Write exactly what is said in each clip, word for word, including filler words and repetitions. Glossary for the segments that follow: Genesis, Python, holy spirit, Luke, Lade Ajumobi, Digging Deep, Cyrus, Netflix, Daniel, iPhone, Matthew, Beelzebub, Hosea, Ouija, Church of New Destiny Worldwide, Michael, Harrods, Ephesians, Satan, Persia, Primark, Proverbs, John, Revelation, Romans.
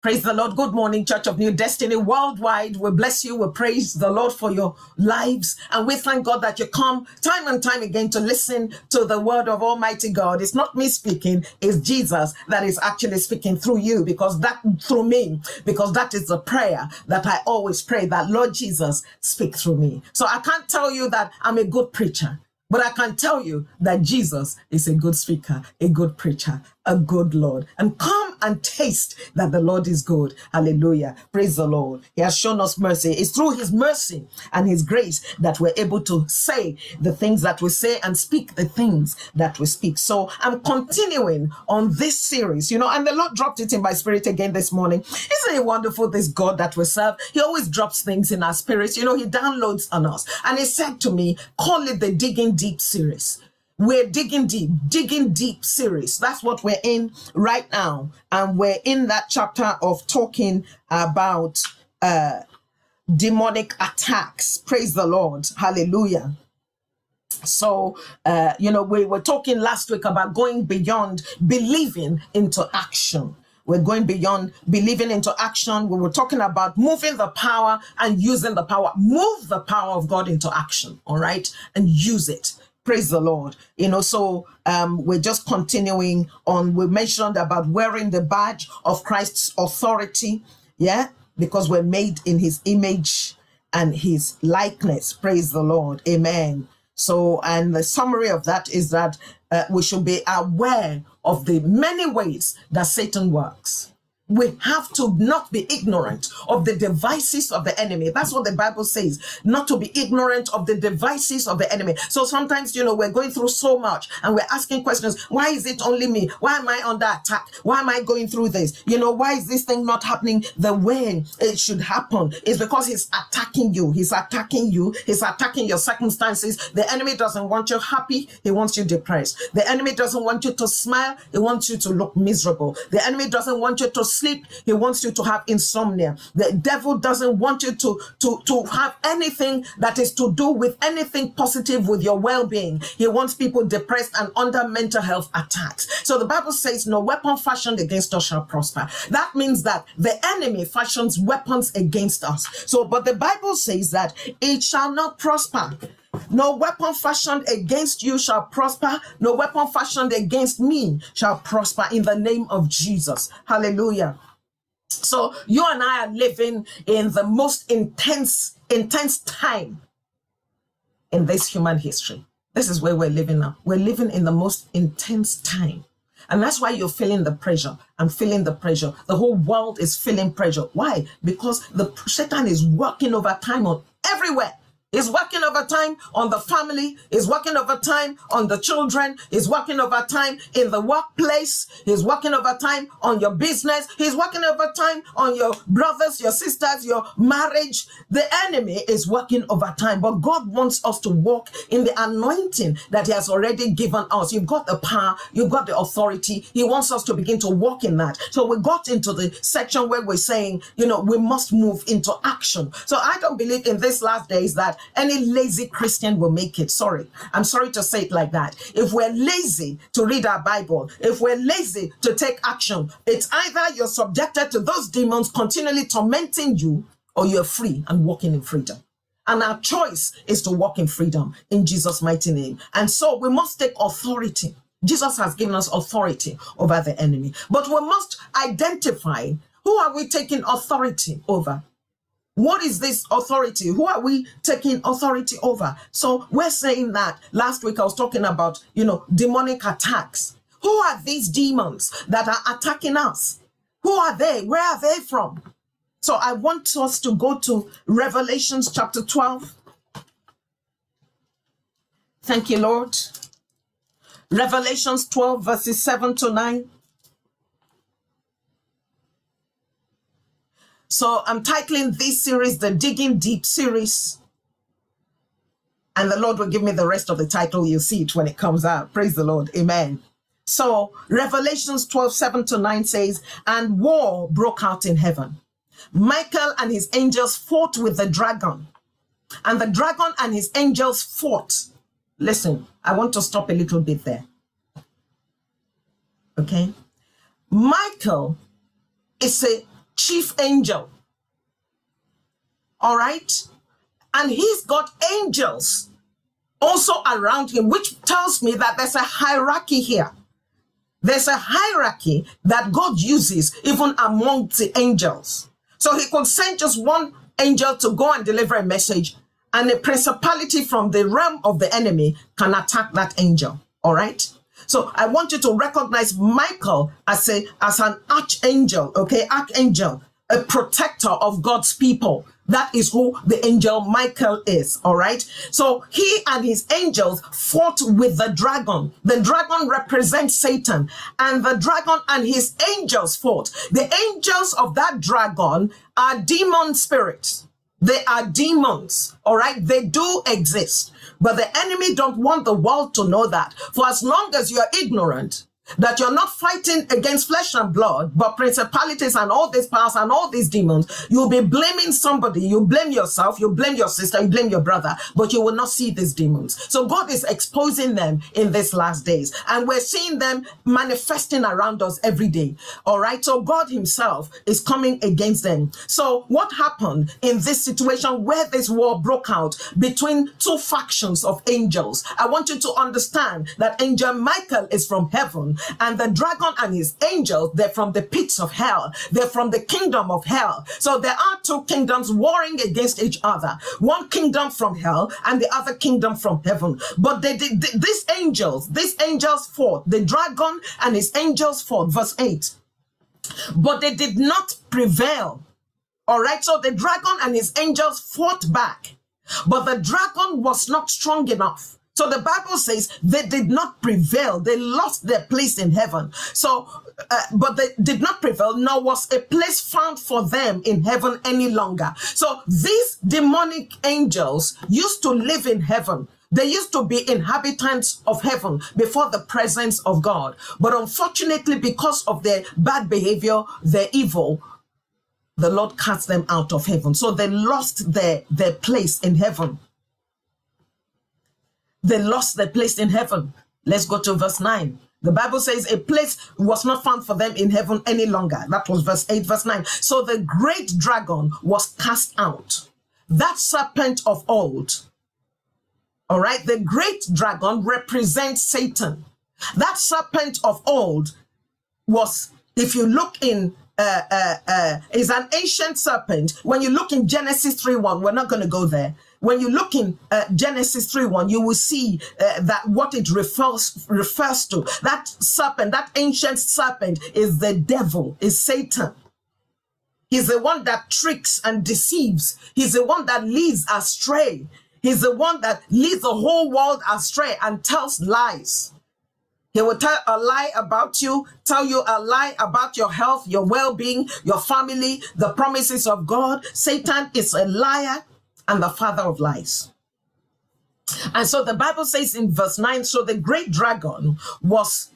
Praise the Lord. Good morning, Church of New Destiny Worldwide. We bless you. We praise the Lord for your lives. And we thank God that you come time and time again to listen to the word of Almighty God. It's not me speaking. It's Jesus that is actually speaking through you, because that through me, because that is the prayer that I always pray, that Lord Jesus, speak through me. So I can't tell you that I'm a good preacher, but I can tell you that Jesus is a good speaker, a good preacher, a good Lord. And come and taste that the Lord is good. Hallelujah. Praise the Lord. He has shown us mercy. It's through his mercy and his grace that we're able to say the things that we say and speak the things that we speak. So I'm continuing on this series, you know, and the Lord dropped it in my spirit again this morning. Isn't it wonderful, this God that we serve? He always drops things in our spirits. You know, he downloads on us. And he said to me, call it the Digging Deep series. We're digging deep, digging deep series. That's what we're in right now. And we're in that chapter of talking about uh, demonic attacks. Praise the Lord. Hallelujah. So, uh, you know, we were talking last week about going beyond believing into action. We're going beyond believing into action. We were talking about moving the power and using the power. Move the power of God into action, all right? And use it. Praise the Lord. You know, so um, we're just continuing on. We mentioned about wearing the badge of Christ's authority, yeah, because we're made in his image and his likeness. Praise the Lord. Amen. So, and the summary of that is that uh, we should be aware of the many ways that Satan works. We have to not be ignorant of the devices of the enemy. That's what the Bible says, not to be ignorant of the devices of the enemy. So sometimes, you know, we're going through so much and we're asking questions. Why is it only me? Why am I under attack? Why am I going through this? You know, why is this thing not happening the way it should happen? It's because he's attacking you. He's attacking you. He's attacking your circumstances. The enemy doesn't want you happy. He wants you depressed. The enemy doesn't want you to smile. He wants you to look miserable. The enemy doesn't want you to sleep. He wants you to have insomnia. The devil doesn't want you to, to, to have anything that is to do with anything positive with your well-being. He wants people depressed and under mental health attacks. So the Bible says, no weapon fashioned against us shall prosper. That means that the enemy fashions weapons against us. So, but the Bible says that it shall not prosper. No weapon fashioned against you shall prosper. No weapon fashioned against me shall prosper, in the name of Jesus. Hallelujah. So you and I are living in the most intense, intense time in this human history. This is where we're living now. We're living in the most intense time. And that's why you're feeling the pressure. I'm feeling the pressure. The whole world is feeling pressure. Why? Because the Satan is working overtime on everywhere. Is working overtime on the family, is working overtime on the children, is working overtime in the workplace, he's working overtime on your business, he's working overtime on your brothers, your sisters, your marriage. The enemy is working overtime, but God wants us to walk in the anointing that he has already given us. You've got the power, you've got the authority. He wants us to begin to walk in that. So we got into the section where we're saying, you know, we must move into action. So I don't believe in these last days that any lazy Christian will make it. Sorry. I'm sorry to say it like that. If we're lazy to read our Bible, if we're lazy to take action, it's either you're subjected to those demons continually tormenting you, or you're free and walking in freedom. And our choice is to walk in freedom in Jesus' mighty name. And so we must take authority. Jesus has given us authority over the enemy. But we must identify, who are we taking authority over? What is this authority? Who are we taking authority over? So we're saying that last week I was talking about, you know, demonic attacks. Who are these demons that are attacking us? Who are they? Where are they from? So I want us to go to Revelation chapter twelve. Thank you, Lord. Revelation twelve, verses seven to nine. So I'm titling this series, the Digging Deep series. And the Lord will give me the rest of the title. You'll see it when it comes out. Praise the Lord. Amen. So Revelation twelve, seven to nine says, and war broke out in heaven. Michael and his angels fought with the dragon. And the dragon and his angels fought. Listen, I want to stop a little bit there. Okay. Michael is a chief angel. All right? And he's got angels also around him, which tells me that there's a hierarchy here. There's a hierarchy that God uses even among the angels. So he could send just one angel to go and deliver a message, and a principality from the realm of the enemy can attack that angel. All right? So I want you to recognize Michael as a as an archangel, okay, archangel, a protector of God's people. That is who the angel Michael is, all right? So he and his angels fought with the dragon. The dragon represents Satan, and the dragon and his angels fought. The angels of that dragon are demon spirits. They are demons, all right? They do exist, but the enemy don't want the world to know that. For as long as you are ignorant, that you're not fighting against flesh and blood, but principalities and all these powers and all these demons, you'll be blaming somebody. You blame yourself, you blame your sister, you blame your brother, but you will not see these demons. So God is exposing them in these last days, and we're seeing them manifesting around us every day. All right, so God himself is coming against them. So what happened in this situation where this war broke out between two factions of angels? I want you to understand that angel Michael is from heaven, and the dragon and his angels, they're from the pits of hell. They're from the kingdom of hell. So there are two kingdoms warring against each other. One kingdom from hell and the other kingdom from heaven. But they, they, they, these angels, these angels fought. The dragon and his angels fought. Verse eight. But they did not prevail. All right. So the dragon and his angels fought back. But the dragon was not strong enough. So the Bible says they did not prevail. They lost their place in heaven. So, uh, but they did not prevail, nor was a place found for them in heaven any longer. So these demonic angels used to live in heaven. They used to be inhabitants of heaven before the presence of God. But unfortunately, because of their bad behavior, their evil, the Lord cast them out of heaven. So they lost their, their place in heaven. They lost their place in heaven. Let's go to verse nine. The Bible says a place was not found for them in heaven any longer. That was verse eight, verse nine. So the great dragon was cast out, that serpent of old. All right, the great dragon represents Satan. That serpent of old was, if you look in, uh, uh, uh, is an ancient serpent. When you look in Genesis three one, we're not going to go there. When you look in uh, Genesis three one, you will see uh, that what it refers, refers to. That serpent, that ancient serpent is the devil, is Satan. He's the one that tricks and deceives. He's the one that leads astray. He's the one that leads the whole world astray and tells lies. He will tell a lie about you, tell you a lie about your health, your well-being, your family, the promises of God. Satan is a liar and the father of lies. And so the Bible says in verse nine, so the great dragon was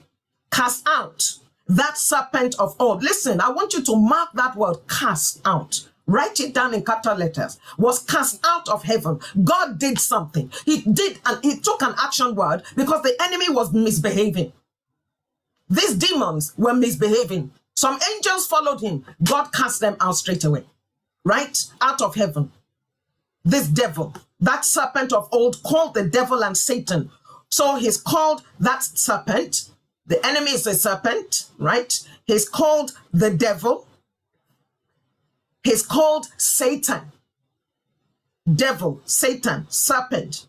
cast out, that serpent of old. Listen, I want you to mark that word, cast out. Write it down in capital letters. Was cast out of heaven. God did something. He did, and he took an action word because the enemy was misbehaving. These demons were misbehaving. Some angels followed him. God cast them out straight away, right? Out of heaven. This devil, that serpent of old, called the devil and Satan. So he's called that serpent. The enemy is a serpent, right? He's called the devil. He's called Satan. Devil, Satan, serpent.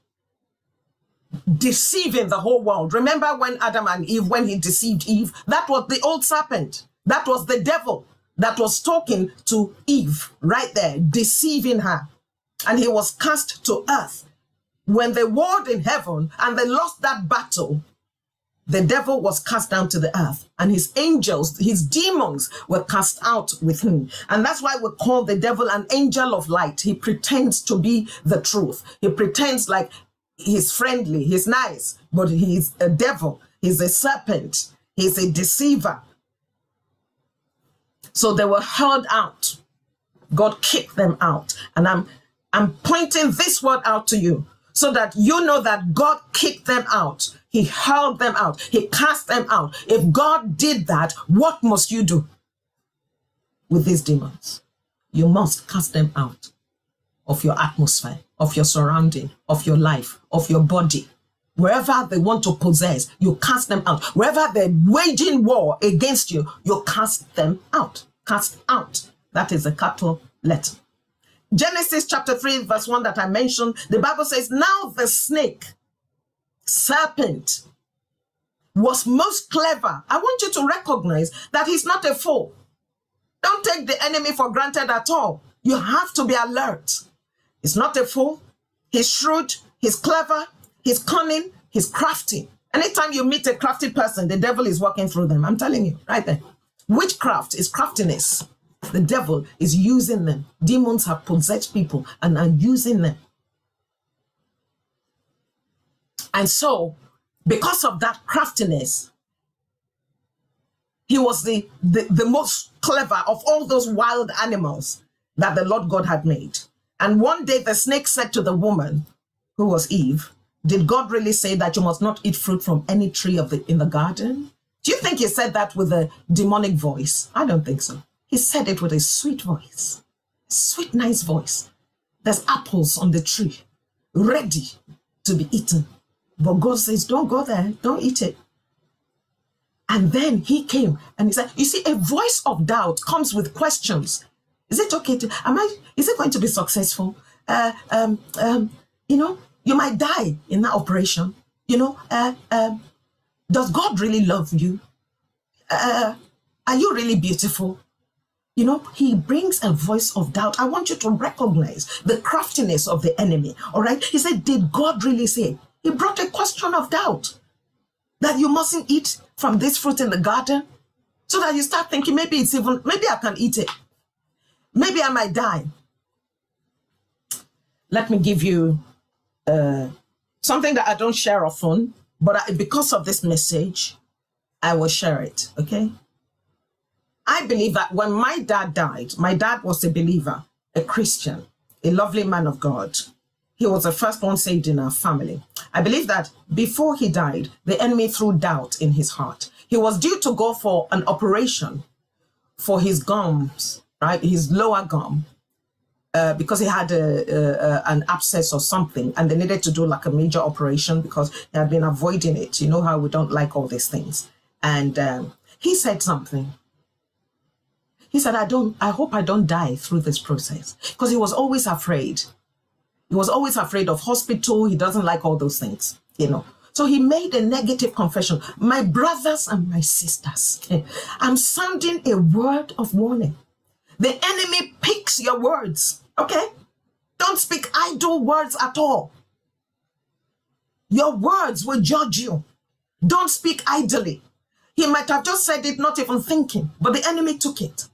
Deceiving the whole world. Remember when Adam and Eve, when he deceived Eve, that was the old serpent. That was the devil that was talking to Eve right there, deceiving her. And he was cast to earth. When they warred in heaven and they lost that battle, the devil was cast down to the earth, and his angels, his demons, were cast out with him. And that's why we call the devil an angel of light. He pretends to be the truth. He pretends like he's friendly, he's nice, but he's a devil. He's a serpent. He's a deceiver. So they were hurled out. God kicked them out. And I'm I'm pointing this word out to you so that you know that God kicked them out. He hurled them out. He cast them out. If God did that, what must you do? with these demons. You must cast them out of your atmosphere, of your surrounding, of your life, of your body. Wherever they want to possess, you cast them out. Wherever they're waging war against you, you cast them out. Cast out. That is the capital letter. Genesis chapter three, verse one that I mentioned, the Bible says, now the snake, serpent, was most clever. I want you to recognize that he's not a foe. Don't take the enemy for granted at all. You have to be alert. He's not a fool. He's shrewd. He's clever. He's cunning. He's crafty. Anytime you meet a crafty person, the devil is walking through them. I'm telling you right there. Witchcraft is craftiness. The devil is using them. Demons have possessed people and are using them. And so, because of that craftiness, he was the, the, the most clever of all those wild animals that the Lord God had made. And one day the snake said to the woman, who was Eve, did God really say that you must not eat fruit from any tree of the in the garden? Do you think he said that with a demonic voice? I don't think so. He said it with a sweet voice, sweet, nice voice. There's apples on the tree ready to be eaten. But God says, don't go there, don't eat it. And then he came and he said, you see, a voice of doubt comes with questions. Is it okay to, am I, is it going to be successful? Uh, um, um, you know, you might die in that operation. You know, uh, uh, does God really love you? Uh, are you really beautiful? You know, he brings a voice of doubt. I want you to recognize the craftiness of the enemy, all right? He said, did God really say? He brought a question of doubt that you mustn't eat from this fruit in the garden, so that you start thinking, maybe it's even, maybe I can eat it. Maybe I might die. Let me give you uh, something that I don't share often, but I, because of this message, I will share it, okay? I believe that when my dad died, my dad was a believer, a Christian, a lovely man of God. He was the first one saved in our family. I believe that before he died, the enemy threw doubt in his heart. He was due to go for an operation for his gums, right? His lower gum, uh, because he had a, a, an abscess or something, and they needed to do like a major operation because they had been avoiding it. You know how we don't like all these things. And um, he said something. He said, I don't, I hope I don't die through this process, because he was always afraid. He was always afraid of hospital. He doesn't like all those things, you know. So he made a negative confession. My brothers and my sisters, I'm sounding a word of warning. The enemy picks your words, okay? Don't speak idle words at all. Your words will judge you. Don't speak idly. He might have just said it, not even thinking, but the enemy took it.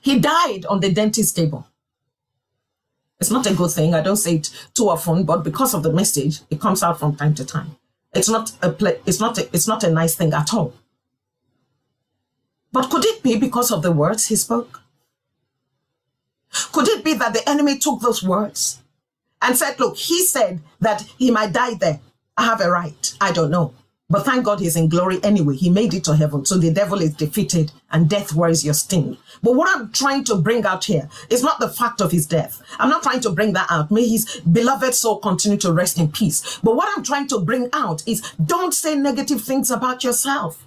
He died on the dentist table. It's not a good thing. I don't say it too often, but because of the message, it comes out from time to time. It's not a play, it's not a, it's not a nice thing at all. But could it be because of the words he spoke? Could it be that the enemy took those words and said, look, he said that he might die there. I have a right. I don't know. But thank God he's in glory anyway. He made it to heaven. So the devil is defeated and death, where is your sting? But what I'm trying to bring out here is not the fact of his death. I'm not trying to bring that out. May his beloved soul continue to rest in peace. But what I'm trying to bring out is, don't say negative things about yourself.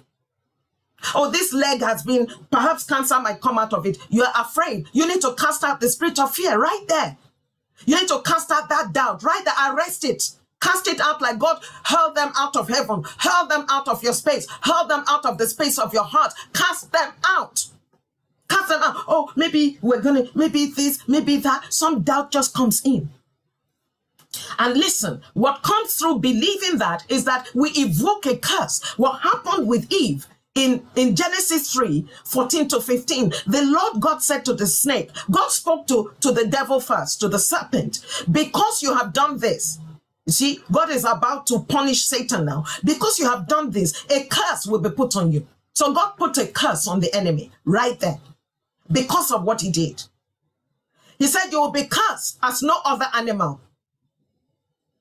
Oh, this leg has been, perhaps cancer might come out of it. You're afraid. You need to cast out the spirit of fear right there. You need to cast out that doubt right there. Arrest it. Cast it out like God. Hurl them out of heaven. Hurl them out of your space. Hurl them out of the space of your heart. Cast them out. Cast them out. Oh, maybe we're going to, maybe this, maybe that. Some doubt just comes in. And listen, what comes through believing that is that we evoke a curse. What happened with Eve in, in Genesis three, fourteen to fifteen, the Lord God said to the snake, God spoke to, to the devil first, to the serpent, because you have done this. You see, God is about to punish Satan now. Because you have done this, a curse will be put on you. So God put a curse on the enemy right there because of what he did. He said you will be cursed as no other animal,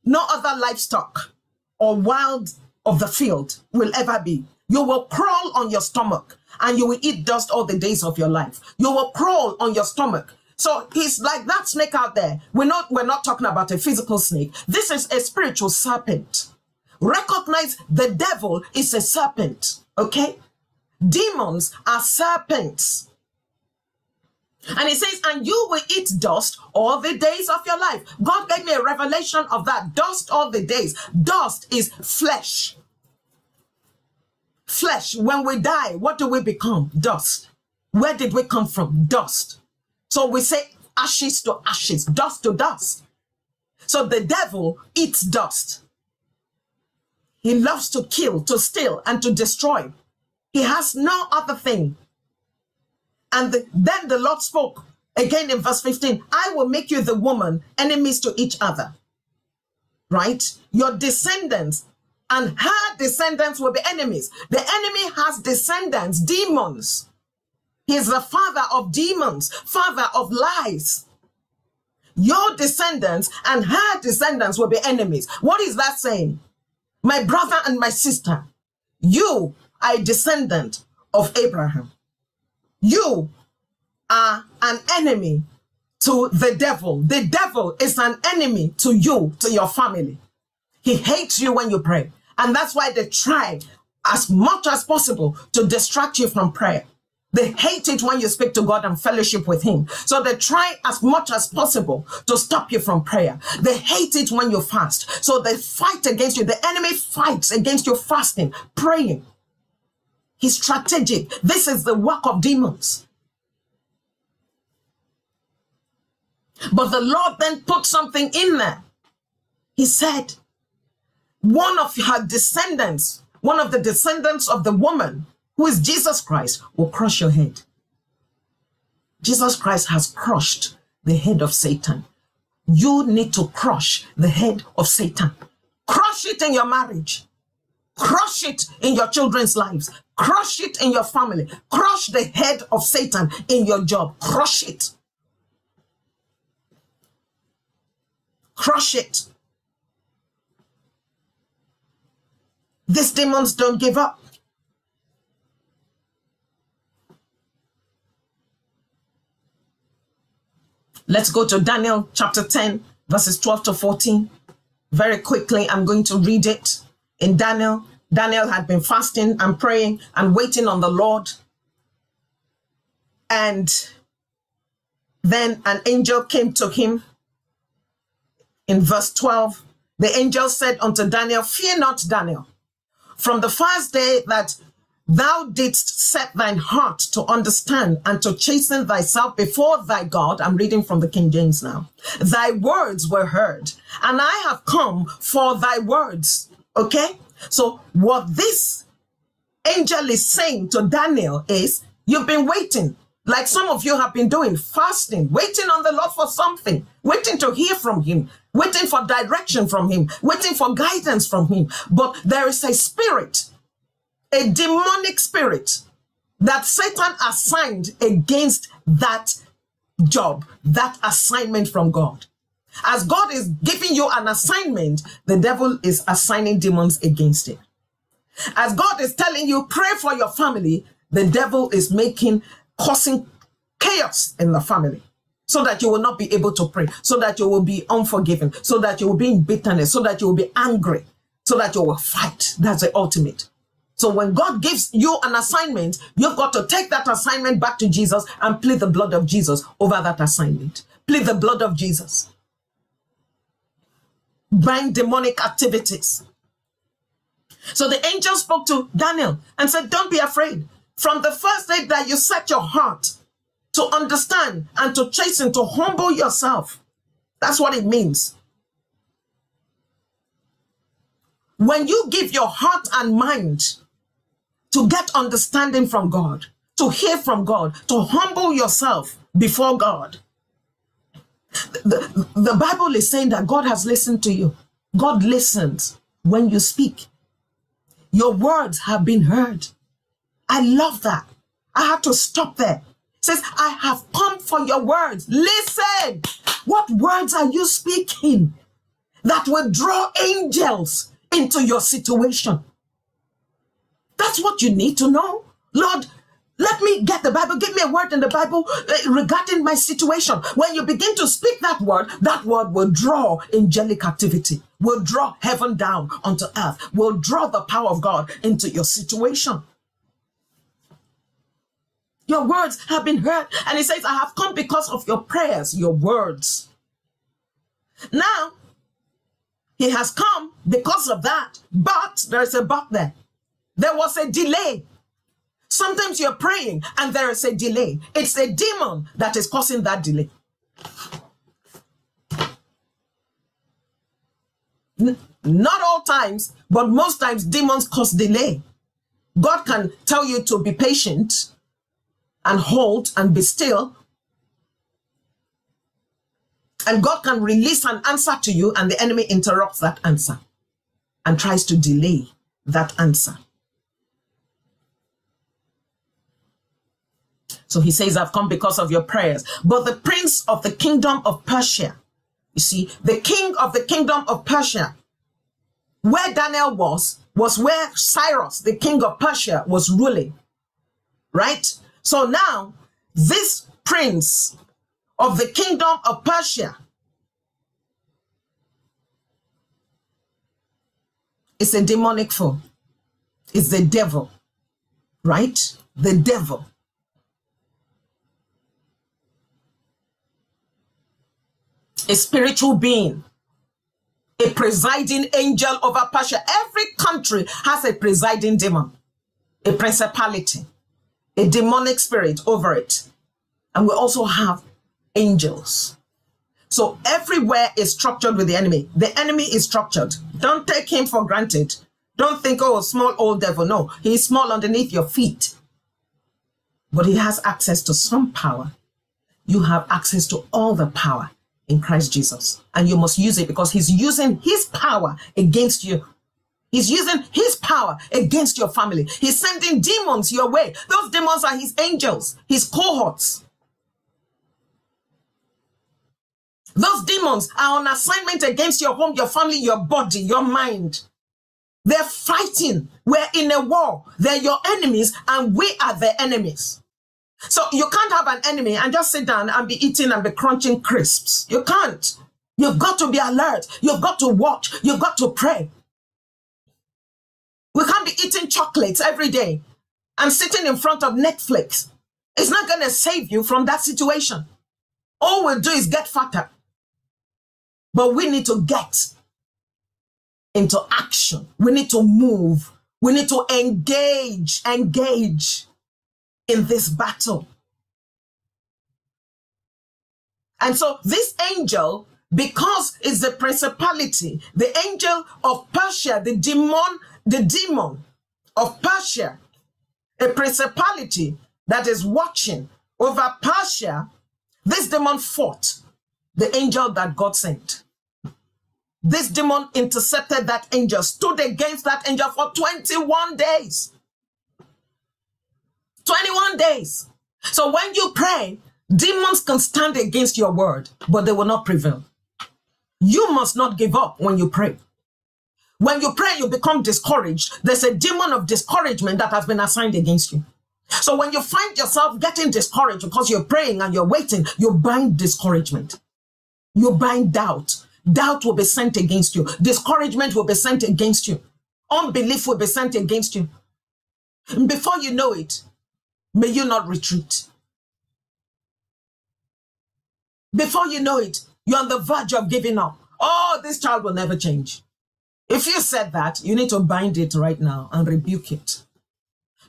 no other livestock or wild of the field will ever be. You will crawl on your stomach and you will eat dust all the days of your life. You will crawl on your stomach. So he's like that snake out there. We're not, we're not talking about a physical snake. This is a spiritual serpent. Recognize the devil is a serpent, okay? Demons are serpents. And it says, and you will eat dust all the days of your life. God gave me a revelation of that. Dust all the days. Dust is flesh. Flesh. When we die, what do we become? Dust. Where did we come from? Dust. So we say ashes to ashes, dust to dust. So the devil eats dust. He loves to kill, to steal, and to destroy. He has no other thing. And the, then the Lord spoke again in verse fifteen, I will make you the woman enemies to each other, right? Your descendants and her descendants will be enemies. The enemy has descendants, demons. He is the father of demons, father of lies. Your descendants and her descendants will be enemies. What is that saying? My brother and my sister, you are a descendant of Abraham. You are an enemy to the devil. The devil is an enemy to you, to your family. He hates you when you pray. And that's why they try as much as possible to distract you from prayer. They hate it when you speak to God and fellowship with him. So they try as much as possible to stop you from prayer. They hate it when you fast. So they fight against you. The enemy fights against you fasting, praying. He's strategic. This is the work of demons. But the Lord then put something in there. He said, one of her descendants, one of the descendants of the woman, who is Jesus Christ, will crush your head. Jesus Christ has crushed the head of Satan. You need to crush the head of Satan. Crush it in your marriage. Crush it in your children's lives. Crush it in your family. Crush the head of Satan in your job. Crush it. Crush it. These demons don't give up. Let's go to Daniel chapter ten, verses twelve to fourteen. Very quickly, I'm going to read it. In Daniel, Daniel had been fasting and praying and waiting on the Lord. And then an angel came to him. In verse twelve, the angel said unto Daniel, fear not, Daniel. From the first day that thou didst set thine heart to understand and to chasten thyself before thy God, I'm reading from the King James now, thy words were heard, and I have come for thy words. Okay, so what this angel is saying to Daniel is, you've been waiting, like some of you have been doing, fasting, waiting on the Lord for something, waiting to hear from him, waiting for direction from him, waiting for guidance from him. But there is a spirit, a demonic spirit that Satan assigned against that job, that assignment from God. As God is giving you an assignment, the devil is assigning demons against it. As God is telling you, pray for your family, the devil is making, causing chaos in the family so that you will not be able to pray, so that you will be unforgiving, so that you will be in bitterness, so that you will be angry, so that you will fight. That's the ultimate. So when God gives you an assignment, you've got to take that assignment back to Jesus and plead the blood of Jesus over that assignment. Plead the blood of Jesus. Bind demonic activities. So the angel spoke to Daniel and said, don't be afraid. From the first day that you set your heart to understand and to chasten, to humble yourself. That's what it means. When you give your heart and mind to get understanding from God, to hear from God, to humble yourself before God, The, the Bible is saying that God has listened to you. God listens when you speak. Your words have been heard. I love that. I had to stop there. It says, I have come for your words. Listen. What words are you speaking that will draw angels into your situation? That's what you need to know. Lord, let me get the Bible. Give me a word in the Bible regarding my situation. When you begin to speak that word, that word will draw angelic activity, will draw heaven down onto earth, will draw the power of God into your situation. Your words have been heard. And he says, I have come because of your prayers, your words. Now, he has come because of that. But there is a but there. There was a delay. Sometimes you're praying and there is a delay. It's a demon that is causing that delay. Not all times, but most times demons cause delay. God can tell you to be patient and hold and be still. And God can release an answer to you and the enemy interrupts that answer and tries to delay that answer. So he says, I've come because of your prayers. But the prince of the kingdom of Persia, you see, the king of the kingdom of Persia, where Daniel was, was where Cyrus, the king of Persia, was ruling, right? So now, this prince of the kingdom of Persia is a demonic foe. It's the devil, right? The devil. A spiritual being, a presiding angel over Persia. Every country has a presiding demon, a principality, a demonic spirit over it. And we also have angels. So everywhere is structured with the enemy. The enemy is structured. Don't take him for granted. Don't think, oh, small old devil. No, he's small underneath your feet. But he has access to some power. You have access to all the power in Christ Jesus. And you must use it because he's using his power against you. He's using his power against your family. He's sending demons your way. Those demons are his angels, his cohorts. Those demons are on assignment against your home, your family, your body, your mind. They're fighting. We're in a war. They're your enemies and we are their enemies. So you can't have an enemy and just sit down and be eating and be crunching crisps. You can't. You've got to be alert. You've got to watch. You've got to pray. We can't be eating chocolates every day and sitting in front of Netflix. It's not going to save you from that situation. All we'll do is get fatter. But we need to get into action. We need to move. We need to engage, engage in this battle. And so this angel, because it's the principality, the angel of Persia, the demon, the demon of Persia, a principality that is watching over Persia, this demon fought the angel that God sent. This demon intercepted that angel, stood against that angel for twenty-one days. twenty-one days. So when you pray, demons can stand against your word, but they will not prevail. You must not give up when you pray. When you pray, you become discouraged. There's a demon of discouragement that has been assigned against you. So when you find yourself getting discouraged because you're praying and you're waiting, you bind discouragement. You bind doubt. Doubt will be sent against you. Discouragement will be sent against you. Unbelief will be sent against you. And before you know it, may you not retreat. Before you know it, you're on the verge of giving up. Oh, this child will never change. If you said that, you need to bind it right now and rebuke it.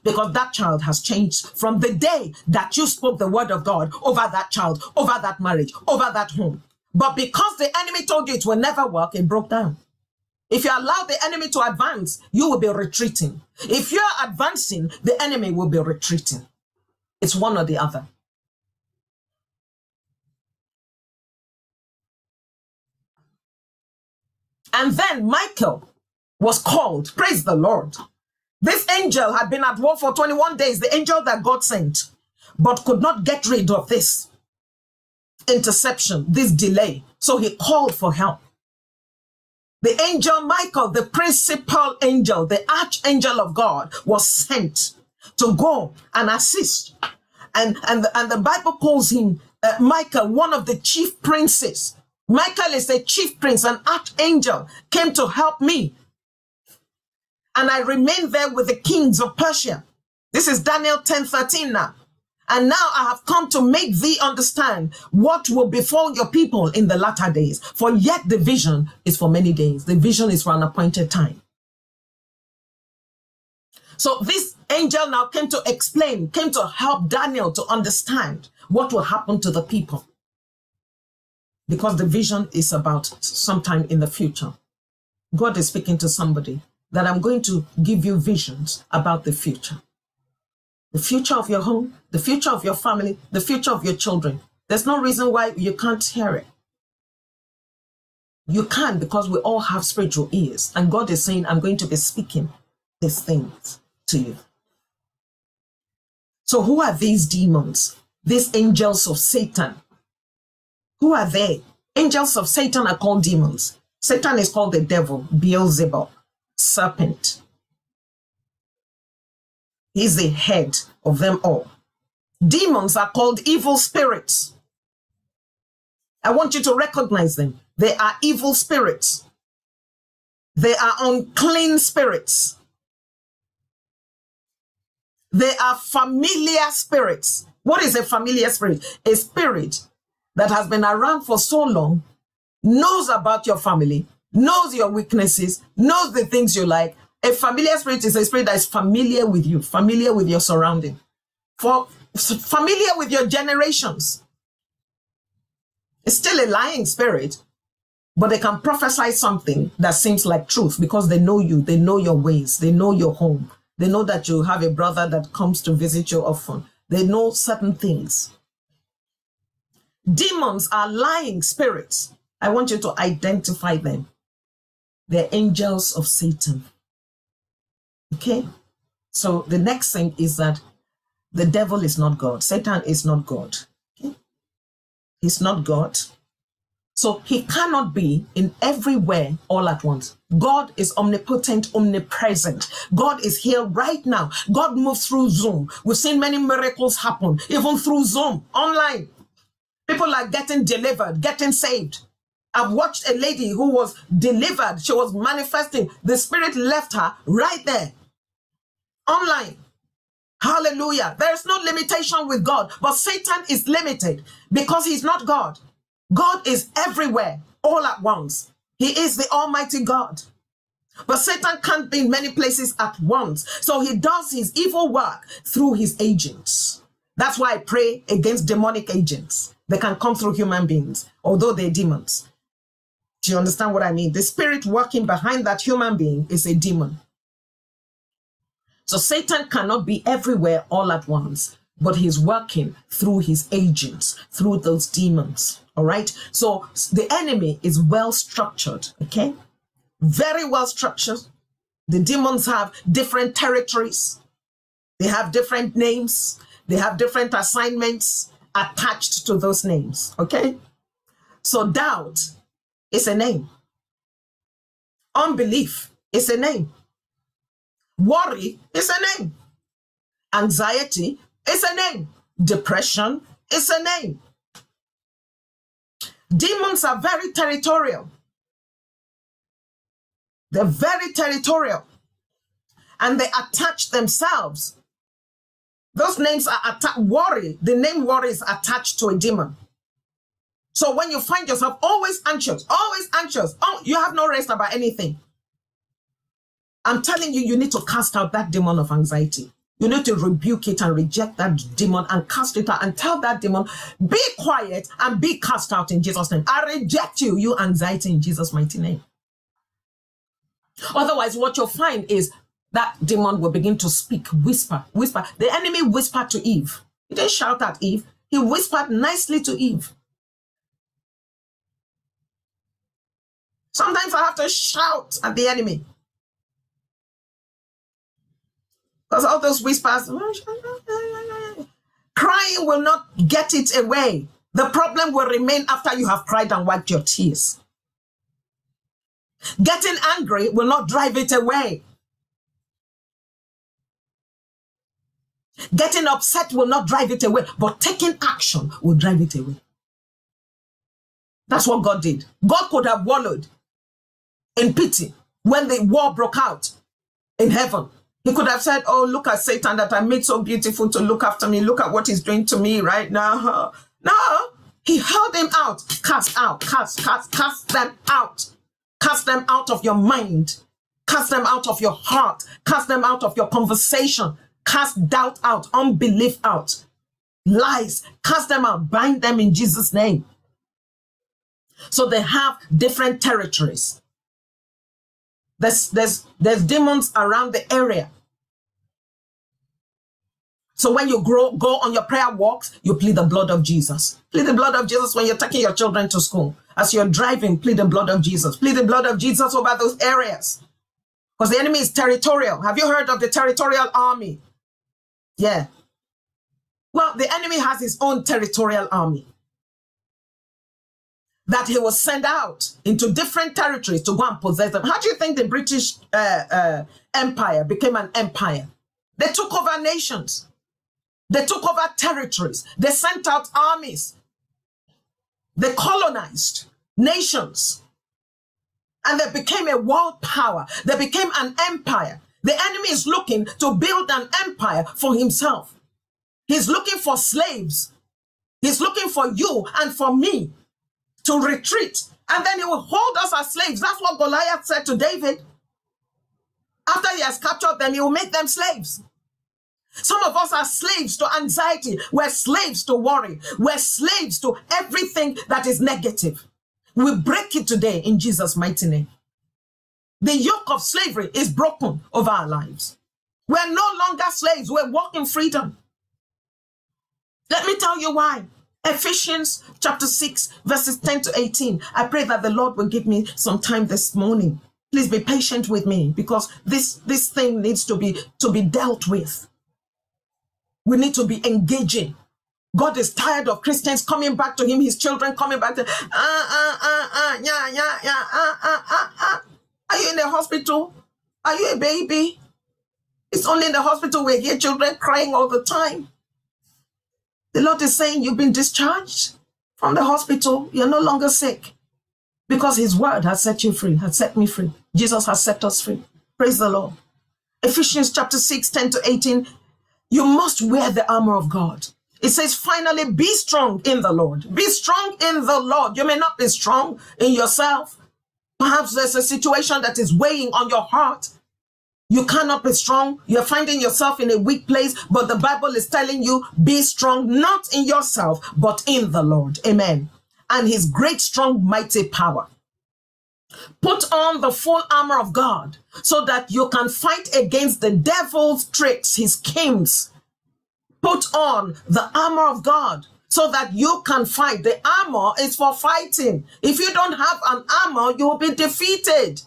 Because that child has changed from the day that you spoke the word of God over that child, over that marriage, over that home. But because the enemy told you it will never work, it broke down. If you allow the enemy to advance, you will be retreating. If you're advancing, the enemy will be retreating. It's one or the other. And then Michael was called. Praise the Lord. This angel had been at war for twenty-one days, the angel that God sent, but could not get rid of this interception, this delay. So he called for help. The angel Michael, the principal angel, the archangel of God, was sent to go and assist. And, and, the, and the Bible calls him uh, Michael, one of the chief princes. Michael is the chief prince, an archangel, came to help me. And I remained there with the kings of Persia. This is Daniel ten thirteen now. And now I have come to make thee understand what will befall your people in the latter days. For yet the vision is for many days. The vision is for an appointed time. So this angel now came to explain, came to help Daniel to understand what will happen to the people. Because the vision is about sometime in the future. God is speaking to somebody that I'm going to give you visions about the future. The future of your home, the future of your family, the future of your children. There's no reason why you can't hear it. You can, because we all have spiritual ears. And God is saying, I'm going to be speaking these things to you. So who are these demons? These angels of Satan. Who are they? Angels of Satan are called demons. Satan is called the devil, Beelzebub, serpent. He's the head of them all. Demons are called evil spirits. I want you to recognize them. They are evil spirits. They are unclean spirits. They are familiar spirits. What is a familiar spirit? A spirit that has been around for so long, knows about your family, knows your weaknesses, knows the things you like. A familiar spirit is a spirit that is familiar with you, familiar with your surrounding, for familiar with your generations. It's still a lying spirit, but they can prophesy something that seems like truth because they know you, they know your ways, they know your home. They know that you have a brother that comes to visit you often. They know certain things. Demons are lying spirits. I want you to identify them. They're angels of Satan. Okay? So the next thing is that the devil is not God. Satan is not God. Okay? He's not God. So he cannot be in everywhere all at once. God is omnipotent, omnipresent. God is here right now. God moves through Zoom. We've seen many miracles happen, even through Zoom, online. People are getting delivered, getting saved. I've watched a lady who was delivered. She was manifesting. The spirit left her right there, online. Hallelujah. There is no limitation with God, but Satan is limited because he's not God. God is everywhere, all at once. He is the Almighty God. But Satan can't be in many places at once. So he does his evil work through his agents. That's why I pray against demonic agents. They can come through human beings, although they're demons. Do you understand what I mean? The spirit working behind that human being is a demon. So Satan cannot be everywhere all at once, but he's working through his agents, through those demons. All right? So the enemy is well structured, okay? Very well structured. The demons have different territories. They have different names. They have different assignments attached to those names, okay? So doubt is a name. Unbelief is a name. Worry is a name. Anxiety is a name. Depression is a name. Demons are very territorial. They're very territorial. And they attach themselves. Those names are attached. Worry, the name worry is attached to a demon. So when you find yourself always anxious, always anxious, oh, you have no rest about anything. I'm telling you, you need to cast out that demon of anxiety. You need to rebuke it and reject that demon and cast it out and tell that demon, be quiet and be cast out in Jesus' name. I reject you, you anxiety, in Jesus' mighty name. Otherwise, what you'll find is that demon will begin to speak, whisper, whisper. The enemy whispered to Eve. He didn't shout at Eve. He whispered nicely to Eve. Sometimes I have to shout at the enemy. Because all those whispers, crying will not get it away. The problem will remain after you have cried and wiped your tears. Getting angry will not drive it away. Getting upset will not drive it away, but taking action will drive it away. That's what God did. God could have wallowed in pity when the war broke out in heaven. He could have said, oh, look at Satan that I made so beautiful to look after me. Look at what he's doing to me right now. No, he held him out. Cast out, cast, cast, cast them out. Cast them out of your mind. Cast them out of your heart. Cast them out of your conversation. Cast doubt out, unbelief out, lies. Cast them out, bind them in Jesus' name. So they have different territories. There's, there's, there's demons around the area. So when you grow, go on your prayer walks, you plead the blood of Jesus. Plead the blood of Jesus when you're taking your children to school. As you're driving, plead the blood of Jesus. Plead the blood of Jesus over those areas. Because the enemy is territorial. Have you heard of the territorial army? Yeah. Well, the enemy has his own territorial army that he will send out into different territories to go and possess them. How do you think the British uh, uh, Empire became an empire? They took over nations. They took over territories. They sent out armies. They colonized nations. And they became a world power. They became an empire. The enemy is looking to build an empire for himself. He's looking for slaves. He's looking for you and for me to retreat. And then he will hold us as slaves. That's what Goliath said to David. After he has captured them, he will make them slaves. Some of us are slaves to anxiety. We're slaves to worry. We're slaves to everything that is negative. We break it today in Jesus' mighty name. The yoke of slavery is broken over our lives. We're no longer slaves. We're walking freedom. Let me tell you why. Ephesians chapter six, verses ten to eighteen. I pray that the Lord will give me some time this morning. Please be patient with me because this, this thing needs to be, to be dealt with. We need to be engaging. God is tired of Christians coming back to him, his children coming back to him. Uh, uh, uh, uh, yeah, yeah, yeah, uh, uh, uh, uh. Are you in the hospital? Are you a baby? It's only in the hospital we hear children crying all the time. The Lord is saying you've been discharged from the hospital. You're no longer sick because his word has set you free, has set me free. Jesus has set us free. Praise the Lord. Ephesians chapter six, ten to eighteen. You must wear the armor of God. It says, finally, be strong in the Lord. Be strong in the Lord. You may not be strong in yourself. Perhaps there's a situation that is weighing on your heart. You cannot be strong. You're finding yourself in a weak place, but the Bible is telling you, be strong, not in yourself, but in the Lord. Amen. And his great, strong, mighty power. Put on the full armor of God so that you can fight against the devil's tricks, his schemes. Put on the armor of God so that you can fight. The armor is for fighting. If you don't have an armor, you will be defeated.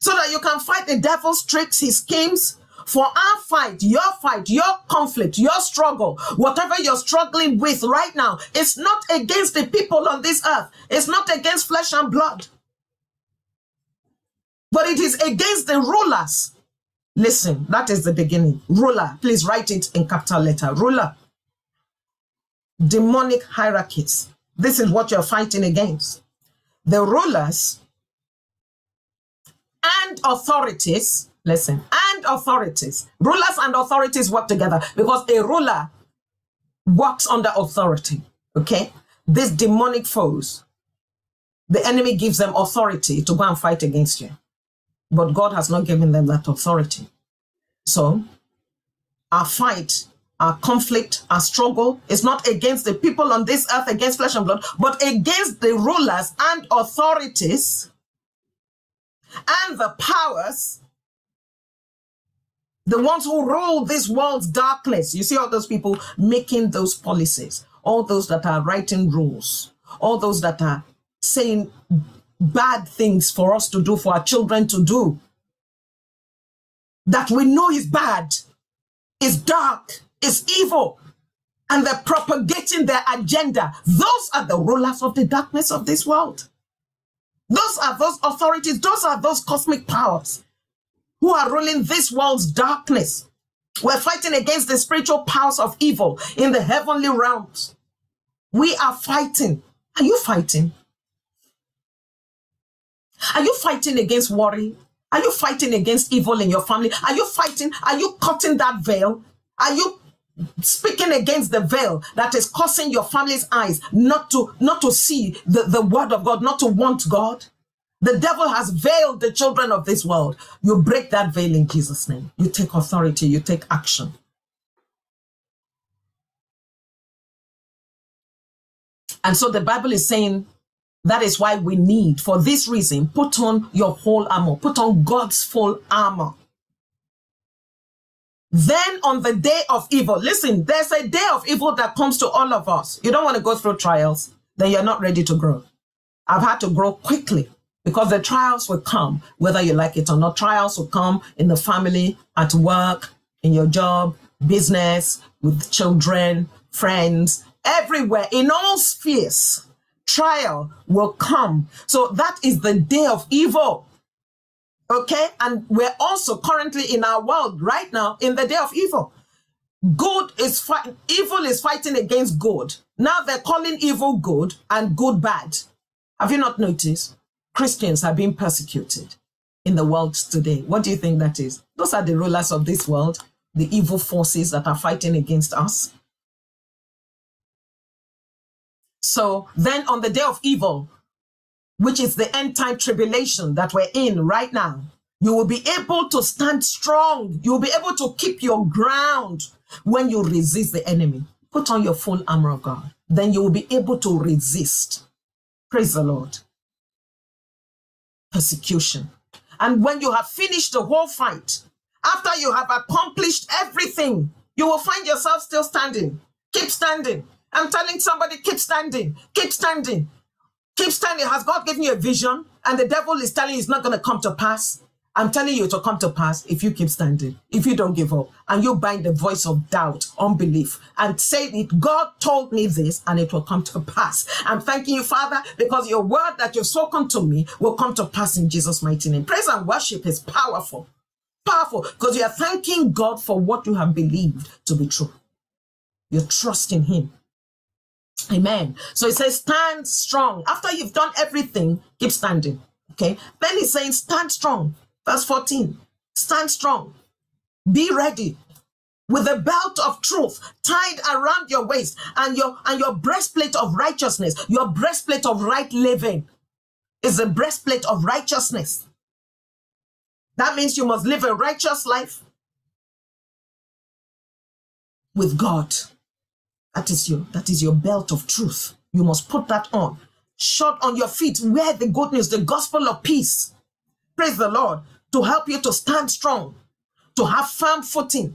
So that you can fight the devil's tricks, his schemes. For our fight, your fight, your conflict, your struggle, whatever you're struggling with right now, it's not against the people on this earth. It's not against flesh and blood. But it is against the rulers. Listen, that is the beginning. Ruler, please write it in capital letter. Ruler. Demonic hierarchies. This is what you're fighting against. The rulers and authorities, listen, and authorities. Rulers and authorities work together because a ruler works under authority, okay? These demonic foes, the enemy gives them authority to go and fight against you. But God has not given them that authority. So our fight, our conflict, our struggle is not against the people on this earth, against flesh and blood, but against the rulers and authorities and the powers, the ones who rule this world's darkness. You see all those people making those policies, all those that are writing rules, all those that are saying bad things for us to do, for our children to do, that we know is bad, is dark, is evil, and they're propagating their agenda. Those are the rulers of the darkness of this world. Those are those authorities, those are those cosmic powers who are ruling this world's darkness. We're fighting against the spiritual powers of evil in the heavenly realms. We are fighting. Are you fighting? Are you fighting against worry? Are you fighting against evil in your family? Are you fighting? Are you cutting that veil? Are you speaking against the veil that is causing your family's eyes not to, not to see the, the word of God, not to want God? The devil has veiled the children of this world. You break that veil in Jesus' name. You take authority. You take action. And so the Bible is saying, that is why we need, for this reason, put on your whole armor. Put on God's full armor. Then on the day of evil, listen, there's a day of evil that comes to all of us. You don't want to go through trials, then you're not ready to grow. I've had to grow quickly because the trials will come, whether you like it or not. Trials will come in the family, at work, in your job, business, with children, friends, everywhere, in all spheres. Trial will come. So that is the day of evil. Okay? And we're also currently in our world right now in the day of evil. Good is fighting, evil is fighting against good. Now they're calling evil good and good bad. Have you not noticed? Christians are being persecuted in the world today. What do you think that is? Those are the rulers of this world, the evil forces that are fighting against us. So then on the day of evil, which is the end time tribulation that we're in right now, you will be able to stand strong. You'll be able to keep your ground when you resist the enemy. Put on your full armor of God. Then you will be able to resist. Praise the Lord. Persecution. And when you have finished the whole fight, after you have accomplished everything, you will find yourself still standing. Keep standing. I'm telling somebody, keep standing, keep standing, keep standing. Has God given you a vision and the devil is telling you it's not going to come to pass? I'm telling you to come to pass if you keep standing, if you don't give up, and you bind the voice of doubt, unbelief, and say it, God told me this, and it will come to pass. I'm thanking you, Father, because your word that you've spoken to me will come to pass in Jesus' mighty name. Praise and worship is powerful, powerful, because you are thanking God for what you have believed to be true. You're trusting him. Amen. So it says, stand strong. After you've done everything, keep standing. Okay. Then he's saying, stand strong. Verse fourteen. Stand strong. Be ready with the belt of truth tied around your waist and your and your breastplate of righteousness. Your breastplate of right living is the breastplate of righteousness. That means you must live a righteous life with God. That is you. That is your belt of truth. You must put that on. Shod on your feet. Wear the good news, the gospel of peace. Praise the Lord. To help you to stand strong. To have firm footing.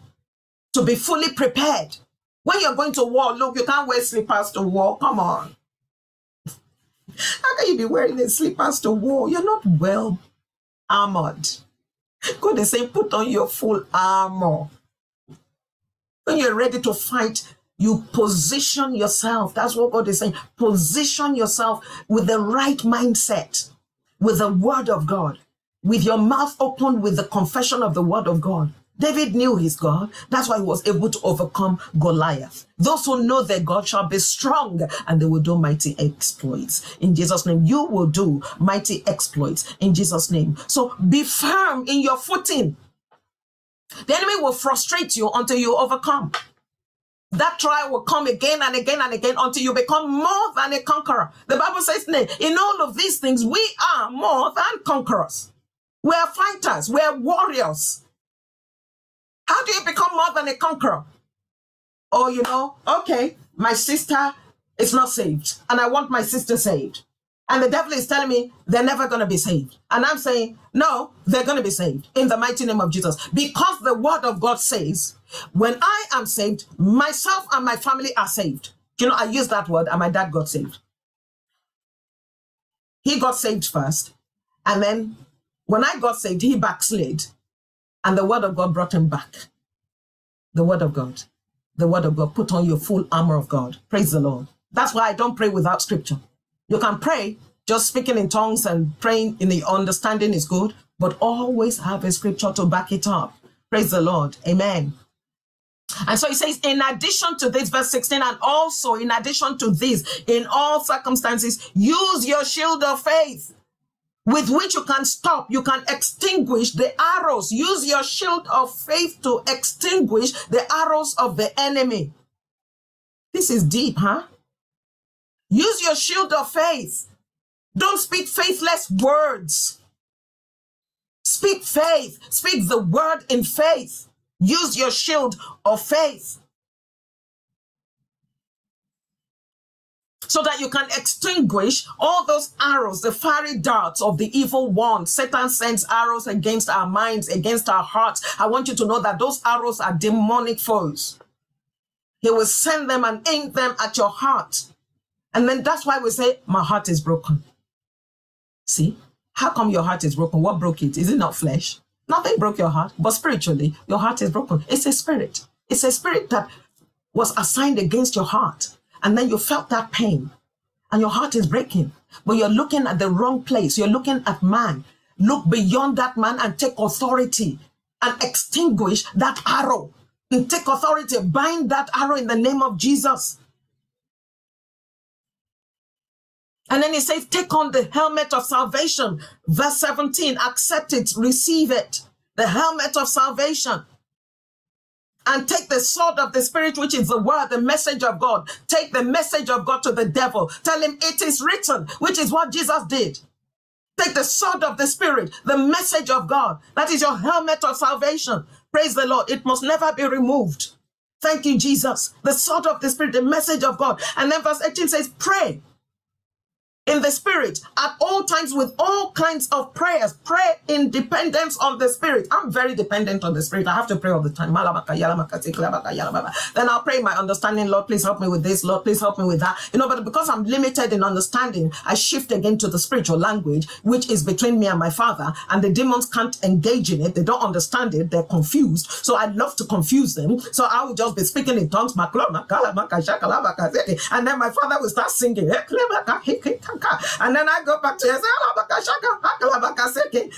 To be fully prepared. When you're going to war, look, you can't wear slippers to war. Come on. How can you be wearing the slippers to war? You're not well armored. God is saying, put on your full armor. When you're ready to fight, you position yourself. That's what God is saying. Position yourself with the right mindset, with the word of God, with your mouth open, with the confession of the word of God. David knew his God. That's why he was able to overcome Goliath. Those who know their God shall be strong, and they will do mighty exploits. In Jesus' name, you will do mighty exploits. In Jesus' name. So be firm in your footing. The enemy will frustrate you until you overcome. That trial will come again and again and again until you become more than a conqueror. The Bible says, nay, in all of these things, we are more than conquerors. We are fighters. We are warriors. How do you become more than a conqueror? Oh, you know, okay, my sister is not saved, and I want my sister saved. And the devil is telling me they're never going to be saved. And I'm saying, no, they're going to be saved in the mighty name of Jesus. Because the word of God says, when I am saved, myself and my family are saved. You know, I used that word, and my dad got saved. He got saved first. And then when I got saved, he backslid. And the word of God brought him back. The word of God. The word of God. Put on your full armor of God. Praise the Lord. That's why I don't pray without scripture. You can pray, Just speaking in tongues and praying in the understanding is good, but always have a scripture to back it up. Praise the Lord. Amen. And so he says, in addition to this, verse sixteen, and also in addition to this, in all circumstances, use your shield of faith, with which you can stop, you can extinguish the arrows. Use your shield of faith to extinguish the arrows of the enemy. This is deep, huh? Use your shield of faith. Don't speak faithless words. Speak faith. Speak the word in faith. Use your shield of faith, so that you can extinguish all those arrows, the fiery darts of the evil one. Satan sends arrows against our minds, against our hearts. I want you to know that those arrows are demonic foes. He will send them and aim them at your heart. And then that's why we say, my heart is broken. See, how come your heart is broken? What broke it? Is it not flesh? Nothing broke your heart, but spiritually, your heart is broken. It's a spirit. It's a spirit that was assigned against your heart. And then you felt that pain and your heart is breaking, but you're looking at the wrong place. You're looking at man. Look beyond that man and take authority and extinguish that arrow, and take authority, bind that arrow in the name of Jesus. And then he says, take on the helmet of salvation. Verse seventeen, accept it, receive it, the helmet of salvation. And take the sword of the Spirit, which is the word, the message of God. Take the message of God to the devil. Tell him it is written, which is what Jesus did. Take the sword of the Spirit, the message of God. That is your helmet of salvation. Praise the Lord. It must never be removed. Thank you, Jesus. The sword of the Spirit, the message of God. And then verse eighteen says, pray in the Spirit at all times with all kinds of prayers. Pray in dependence on the Spirit. I'm very dependent on the Spirit. I have to pray all the time. Then I'll pray my understanding. Lord, please help me with this. Lord, please help me with that. You know, but because I'm limited in understanding, I shift again to the spiritual language, which is between me and my Father. And the demons can't engage in it. They don't understand it. They're confused. So I love to confuse them. So I will just be speaking in tongues. And then my Father will start singing. And then I go back to it.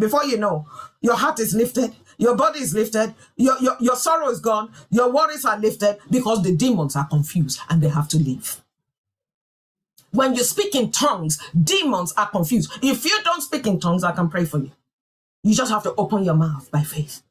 Before you know, your heart is lifted, your body is lifted, your, your, your sorrow is gone, your worries are lifted, because the demons are confused and they have to leave. When you speak in tongues, demons are confused. If you don't speak in tongues, I can pray for you. You just have to open your mouth by faith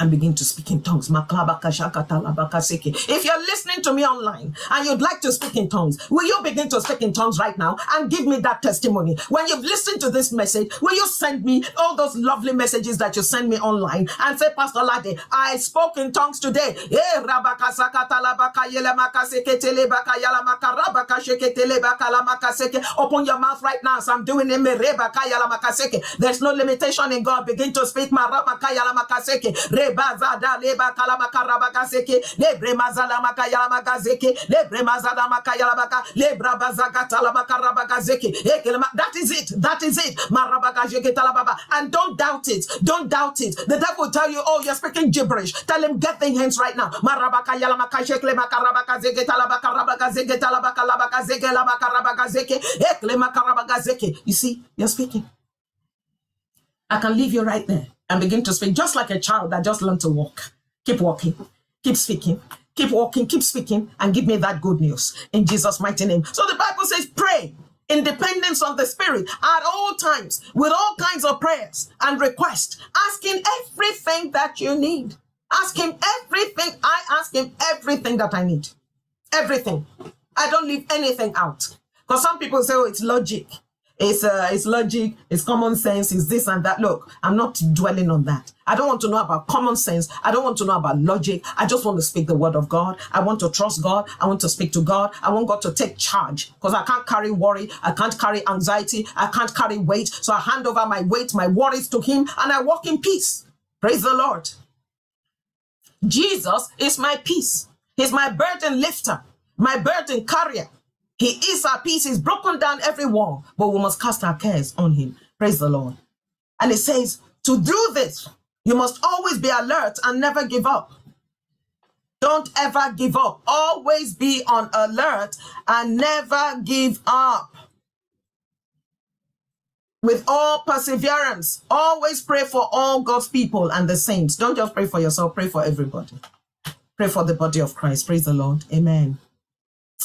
and begin to speak in tongues. If you're listening to me online and you'd like to speak in tongues, will you begin to speak in tongues right now and give me that testimony? When you've listened to this message, will you send me all those lovely messages that you send me online and say, Pastor Lade, I spoke in tongues today. Open your mouth right now as I'm doing it. There's no limitation in God. Begin to speak. Bazada leba kalama karabakaseke lebre mazala makayala magazeke lebre mazada makayala baka lebra bazakata la makarabakazeke ekelema. That is it. That is it. Marabakazeke talababa. And don't doubt it. Don't doubt it. The devil will tell you, oh, you're speaking gibberish. Tell him, get the hands right now. Marabakayala makashekle makarabakazeke talabakarabakazeke talabakalabakazeke labakarabakazeke ekelema karabakazeke. You see, you're speaking. I can leave you right there and begin to speak, just like a child that just learned to walk. Keep walking, keep speaking, keep walking, keep speaking, and give me that good news in Jesus' mighty name. So the Bible says, pray in dependence on the Spirit at all times with all kinds of prayers and requests, asking everything that you need. Ask him everything. I ask him everything that I need. Everything. I don't leave anything out. Because some people say, oh, it's logic. It's, uh, it's logic, it's common sense, it's this and that. Look, I'm not dwelling on that. I don't want to know about common sense. I don't want to know about logic. I just want to speak the word of God. I want to trust God. I want to speak to God. I want God to take charge, because I can't carry worry. I can't carry anxiety. I can't carry weight. So I hand over my weight, my worries to him, and I walk in peace. Praise the Lord. Jesus is my peace. He's my burden lifter, my burden carrier. He is our peace. He's broken down every wall, but we must cast our cares on him. Praise the Lord. And it says, to do this, you must always be alert and never give up. Don't ever give up. Always be on alert and never give up. with all perseverance, always pray for all God's people and the saints. Don't just pray for yourself, pray for everybody. Pray for the body of Christ. Praise the Lord. Amen.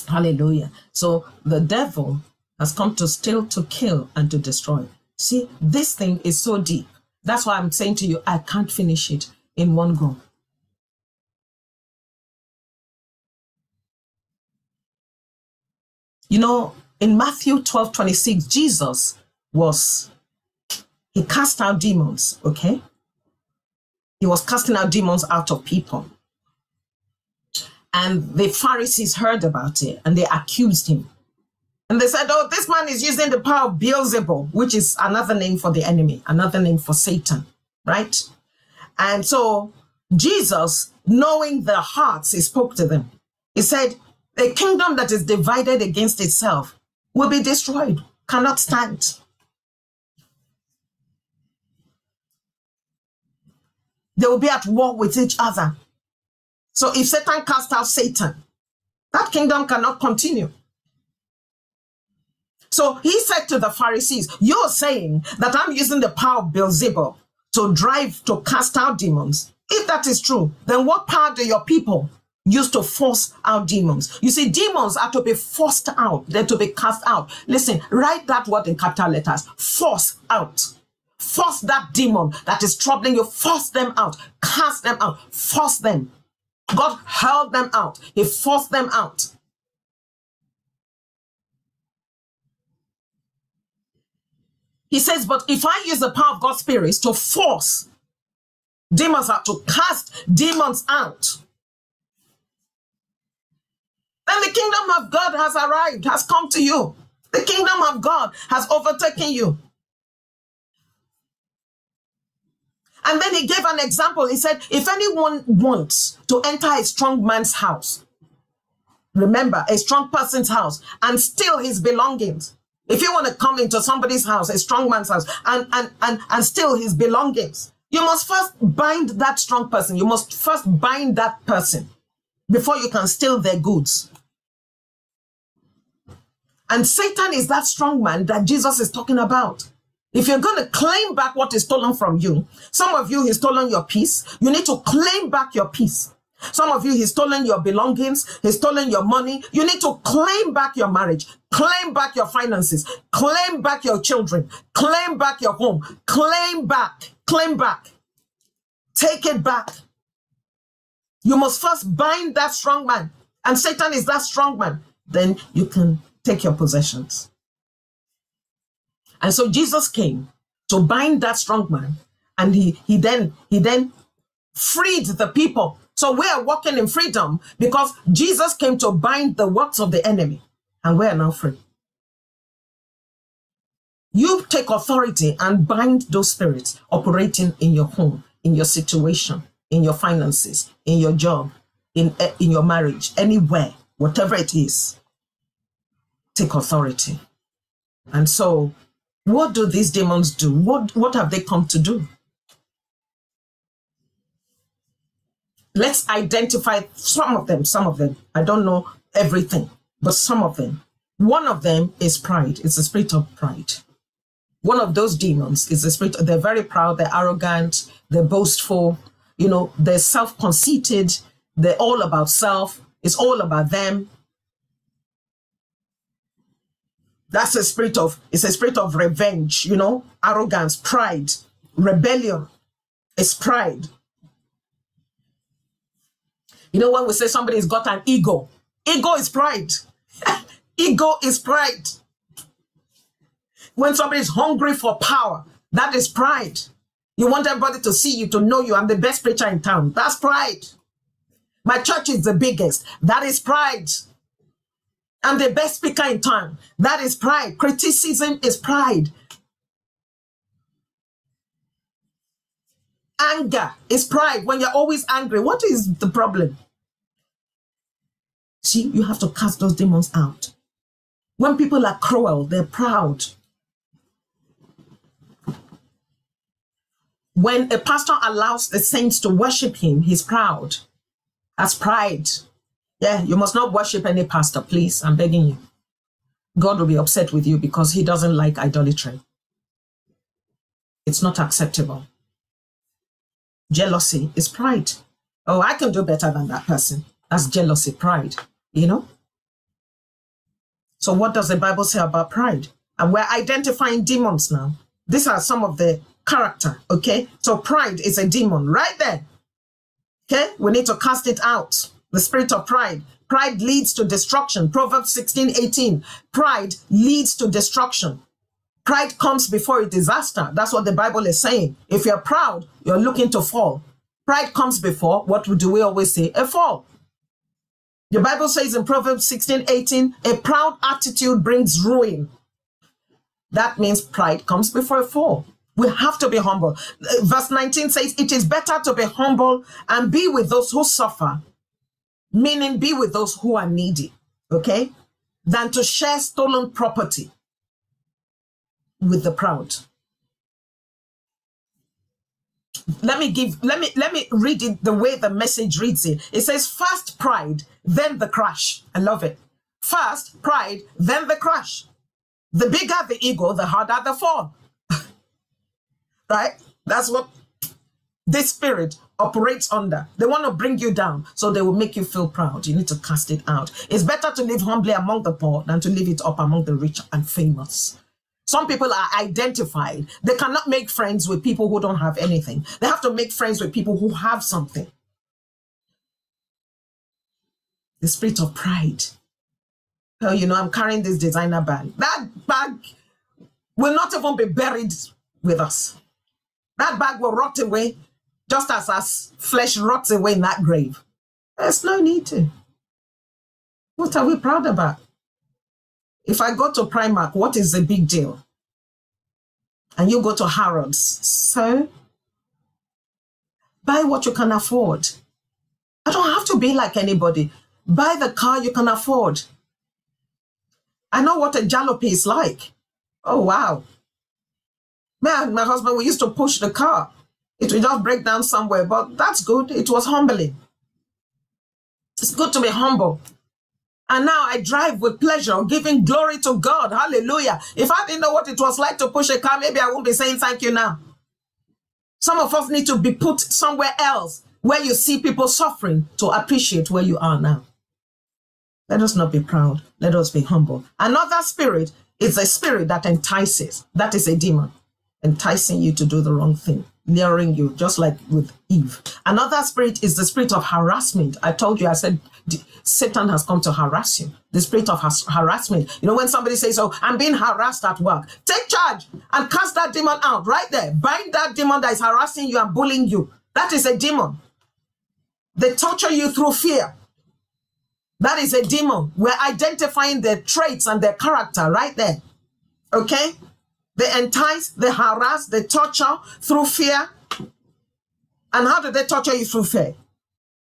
Hallelujah. So the devil has come to steal, to kill, and to destroy. See, this thing is so deep. That's why I'm saying to you, I can't finish it in one go. You know, in Matthew twelve twenty-six, Jesus was, he cast out demons, okay? He was casting out demons out of people. And the Pharisees heard about it and they accused him. And they said, oh, this man is using the power of Beelzebub, which is another name for the enemy, another name for Satan, right? And so Jesus, knowing their hearts, he spoke to them. He said, a kingdom that is divided against itself will be destroyed, cannot stand. They will be at war with each other. So if Satan cast out Satan, that kingdom cannot continue. So he said to the Pharisees, you're saying that I'm using the power of Beelzebub to drive, to cast out demons. If that is true, then what power do your people used to force out demons? You see, demons are to be forced out. They're to be cast out. Listen, write that word in capital letters. Force out. Force that demon that is troubling you. Force them out. Cast them out. Force them. God held them out. He forced them out. He says, but if I use the power of God's spirit to force demons out, to cast demons out, then the kingdom of God has arrived, has come to you. The kingdom of God has overtaken you. And then he gave an example. He said, if anyone wants to enter a strong man's house, remember, a strong person's house, and steal his belongings. If you want to come into somebody's house, a strong man's house, and, and, and, and steal his belongings, you must first bind that strong person. You must first bind that person before you can steal their goods. And Satan is that strong man that Jesus is talking about. If you're going to claim back what is stolen from you, some of you, he's stolen your peace. You need to claim back your peace. Some of you, he's stolen your belongings. He's stolen your money. You need to claim back your marriage. Claim back your finances. Claim back your children. Claim back your home. Claim back. Claim back. Take it back. You must first bind that strong man. And Satan is that strong man. Then you can take your possessions. And so Jesus came to bind that strong man, and he, he, then, he then freed the people. So we are walking in freedom because Jesus came to bind the works of the enemy, and we are now free. You take authority and bind those spirits operating in your home, in your situation, in your finances, in your job, in, in your marriage, anywhere, whatever it is. Take authority. And so, what do these demons do? What, what have they come to do? Let's identify some of them, some of them. I don't know everything, but some of them. One of them is pride. It's the spirit of pride. One of those demons is the spirit. They're very proud. They're arrogant. They're boastful. You know, they're self-conceited. They're all about self. It's all about them. That's a spirit of, it's a spirit of revenge, you know, arrogance, pride, rebellion. It's pride. You know, when we say somebody's got an ego, ego is pride. Ego is pride. When somebody's hungry for power, that is pride. You want everybody to see you, to know you. I'm the best preacher in town. That's pride. My church is the biggest. That is pride. I'm the best speaker in town. That is pride. Criticism is pride. Anger is pride. When you're always angry, what is the problem? See, you have to cast those demons out. When people are cruel, they're proud. When a pastor allows the saints to worship him, he's proud. That's pride. Yeah, you must not worship any pastor, please. I'm begging you. God will be upset with you because he doesn't like idolatry. It's not acceptable. Jealousy is pride. Oh, I can do better than that person. That's jealousy, pride, you know? So what does the Bible say about pride? And we're identifying demons now. These are some of the character, okay? So pride is a demon right there, okay? We need to cast it out, the spirit of pride. Pride leads to destruction. Proverbs sixteen eighteen. Pride leads to destruction. Pride comes before a disaster. That's what the Bible is saying. If you're proud, you're looking to fall. Pride comes before, what do we always say? A fall. The Bible says in Proverbs sixteen eighteen, a proud attitude brings ruin. That means pride comes before a fall. We have to be humble. Verse nineteen says, it is better to be humble and be with those who suffer, meaning be with those who are needy, okay, than to share stolen property with the proud. Let me give, let me, let me read it the way the Message reads it. It says, first pride, then the crash. I love it. First pride, then the crash. The bigger the ego, the harder the fall. Right? That's what this spirit operates under. They want to bring you down, so they will make you feel proud. You need to cast it out. It's better to live humbly among the poor than to live it up among the rich and famous. Some people are identified. They cannot make friends with people who don't have anything. They have to make friends with people who have something. The spirit of pride. Oh, you know, I'm carrying this designer bag. That bag will not even be buried with us. That bag will rot away just as our flesh rots away in that grave. There's no need to. What are we proud about? If I go to Primark, what is the big deal? And you go to Harrods. So, buy what you can afford. I don't have to be like anybody. Buy the car you can afford. I know what a jalopy is like. Oh, wow. Man, my husband, we used to push the car. It would just break down somewhere, but that's good. It was humbling. It's good to be humble. And now I drive with pleasure, giving glory to God. Hallelujah. If I didn't know what it was like to push a car, maybe I wouldn't be saying thank you now. Some of us need to be put somewhere else where you see people suffering to appreciate where you are now. Let us not be proud. Let us be humble. Another spirit is a spirit that entices. That is a demon, enticing you to do the wrong thing, luring you, just like with Eve. Another spirit is the spirit of harassment. I told you, I said, Satan has come to harass you. The spirit of harassment. You know, when somebody says, oh, I'm being harassed at work, take charge and cast that demon out right there. Bind that demon that is harassing you and bullying you. That is a demon. They torture you through fear. That is a demon. We're identifying their traits and their character right there. Okay? They entice, they harass, they torture through fear. And how do they torture you through fear?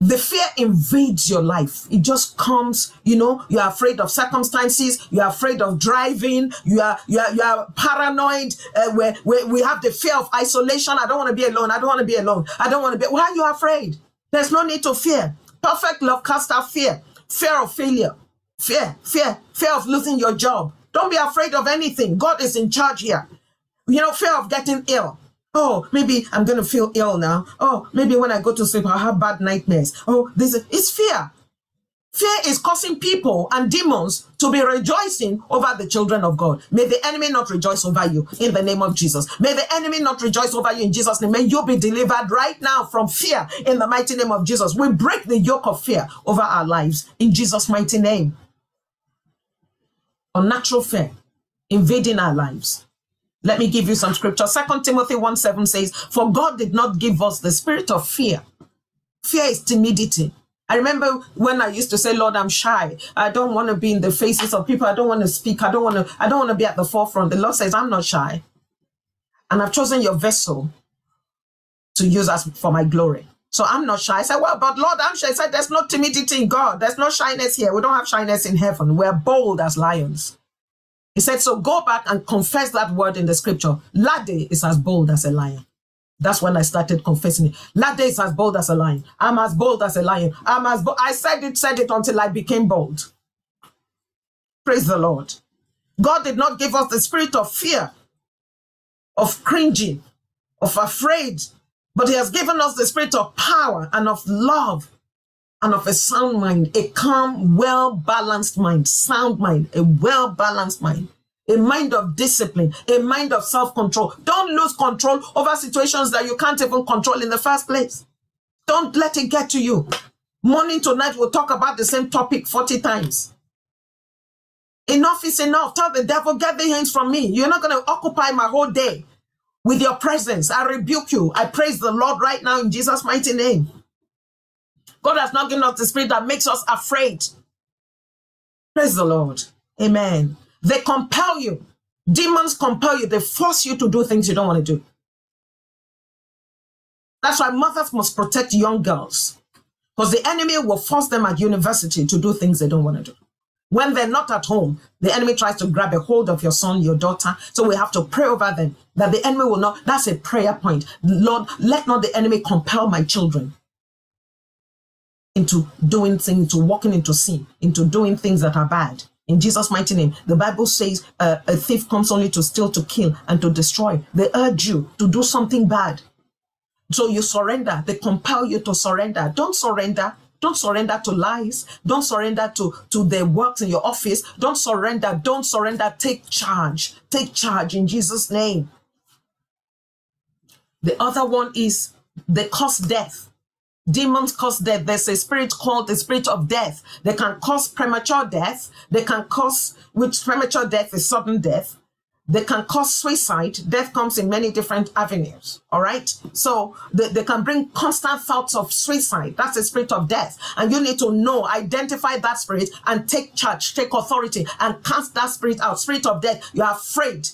The fear invades your life. It just comes, you know, you're afraid of circumstances, you're afraid of driving, you are you are, you are paranoid, uh, where, where we have the fear of isolation. I don't want to be alone, I don't want to be alone, I don't want to be. Why are you afraid? There's no need to fear. Perfect love casts out fear. Fear of failure, fear, fear, fear of losing your job. Don't be afraid of anything. God is in charge here. You know, fear of getting ill. Oh, maybe I'm going to feel ill now. Oh, maybe when I go to sleep, I'll have bad nightmares. Oh, this is, it's fear. Fear is causing people and demons to be rejoicing over the children of God. May the enemy not rejoice over you in the name of Jesus. May the enemy not rejoice over you in Jesus' name. May you be delivered right now from fear in the mighty name of Jesus. We break the yoke of fear over our lives in Jesus' mighty name. Unnatural fear invading our lives. Let me give you some scripture. Second Timothy one seven says, for God did not give us the spirit of fear. Fear is timidity. I remember when I used to say, Lord, I'm shy. I don't want to be in the faces of people. I don't want to speak. I don't want to, I don't want to be at the forefront. The Lord says, I'm not shy. And I've chosen your vessel to use us for my glory. So I'm not shy. I said, well, but Lord, I'm shy. I said, there's no timidity in God. There's no shyness here. We don't have shyness in heaven. We're bold as lions. He said, so go back and confess that word in the scripture. Laddie is as bold as a lion. That's when I started confessing it. That day is as bold as a lion. I'm as bold as a lion. I'm as bold. I said it, said it until I became bold. Praise the Lord. God did not give us the spirit of fear, of cringing, of afraid, but he has given us the spirit of power and of love and of a sound mind, a calm, well-balanced mind, sound mind, a well-balanced mind, a mind of discipline, a mind of self-control. Don't lose control over situations that you can't even control in the first place. Don't let it get to you. Morning to night, we'll talk about the same topic forty times. Enough is enough. Tell the devil, get the hands from me. You're not going to occupy my whole day with your presence. I rebuke you. I praise the Lord right now in Jesus' mighty name. God has not given us the spirit that makes us afraid. Praise the Lord. Amen. They compel you. Demons compel you. They force you to do things you don't want to do. That's why mothers must protect young girls, because the enemy will force them at university to do things they don't want to do. When they're not at home, the enemy tries to grab a hold of your son, your daughter. So we have to pray over them that the enemy will not. That's a prayer point. Lord, let not the enemy compel my children into doing things, into walking into sin, into doing things that are bad. In Jesus' mighty name, the Bible says uh, a thief comes only to steal, to kill, and to destroy. They urge you to do something bad. So you surrender. They compel you to surrender. Don't surrender. Don't surrender to lies. Don't surrender to, to the works in your office. Don't surrender. Don't surrender. Take charge. Take charge in Jesus' name. The other one is they cause death. Demons cause death. There's a spirit called the spirit of death. They can cause premature death. They can cause, which premature death is sudden death. They can cause suicide. Death comes in many different avenues. All right. So they, they can bring constant thoughts of suicide. That's the spirit of death. And you need to know, identify that spirit and take charge, take authority and cast that spirit out. Spirit of death. You are afraid.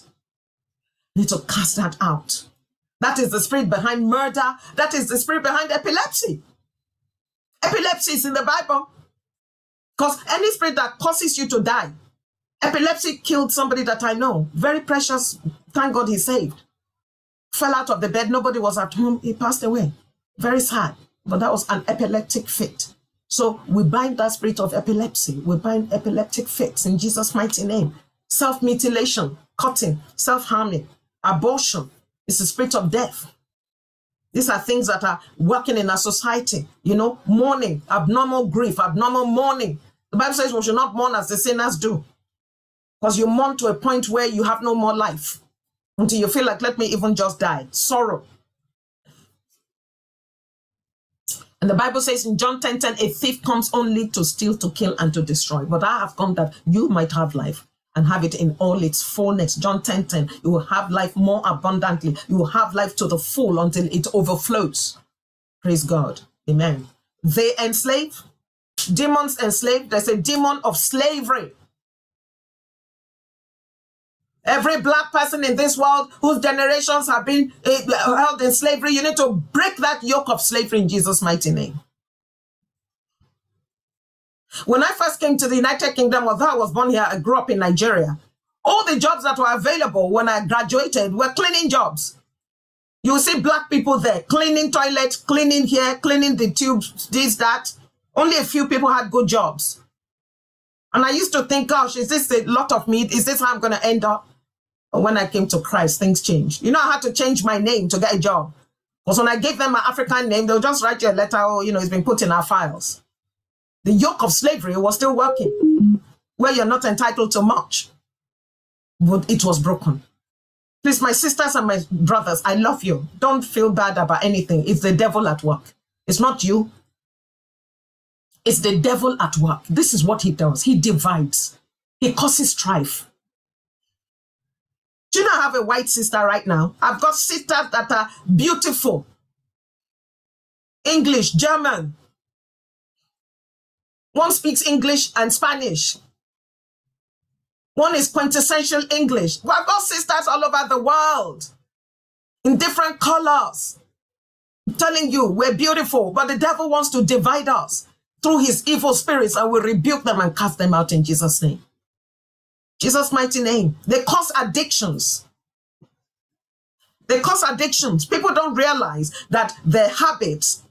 You need to cast that out. That is the spirit behind murder. That is the spirit behind epilepsy. Epilepsy is in the Bible. Because any spirit that causes you to die, epilepsy killed somebody that I know. Very precious. Thank God he saved. Fell out of the bed. Nobody was at home. He passed away. Very sad. But that was an epileptic fit. So we bind that spirit of epilepsy. We bind epileptic fits in Jesus' mighty name. Self-mutilation, cutting, self-harming, abortion. It's the spirit of death. These are things that are working in our society. You know, mourning, abnormal grief, abnormal mourning. The Bible says we should not mourn as the sinners do. Because you mourn to a point where you have no more life. Until you feel like, let me even just die. Sorrow. And the Bible says in John ten ten, a thief comes only to steal, to kill, and to destroy. But I have come that you might have life. And have it in all its fullness. John ten ten. You will have life more abundantly. You will have life to the full until it overflows. Praise God. Amen. They enslave. Demons enslave. There's a demon of slavery. Every black person in this world whose generations have been held in slavery, you need to break that yoke of slavery in Jesus' mighty name. When I first came to the United Kingdom, although I was born here, I grew up in Nigeria. All the jobs that were available when I graduated were cleaning jobs. You see black people there, cleaning toilets, cleaning here, cleaning the tubes, this, that. Only a few people had good jobs. And I used to think, gosh, is this a lot of me? Is this how I'm going to end up? But when I came to Christ, things changed. You know, I had to change my name to get a job. Because when I gave them my African name, they'll just write you a letter, oh, you know, it's been put in our files. The yoke of slavery was still working, where you're not entitled to much, but it was broken. Please, my sisters and my brothers, I love you. Don't feel bad about anything. It's the devil at work. It's not you. It's the devil at work. This is what he does. He divides. He causes strife. Do you not have a white sister right now? I've got sisters that are beautiful. English, German. One speaks English and Spanish. One is quintessential English. We've got sisters all over the world in different colors. I'm telling you, we're beautiful, but the devil wants to divide us through his evil spirits, and we rebuke them and cast them out in Jesus' name. Jesus' mighty name. They cause addictions. They cause addictions. People don't realize that their habits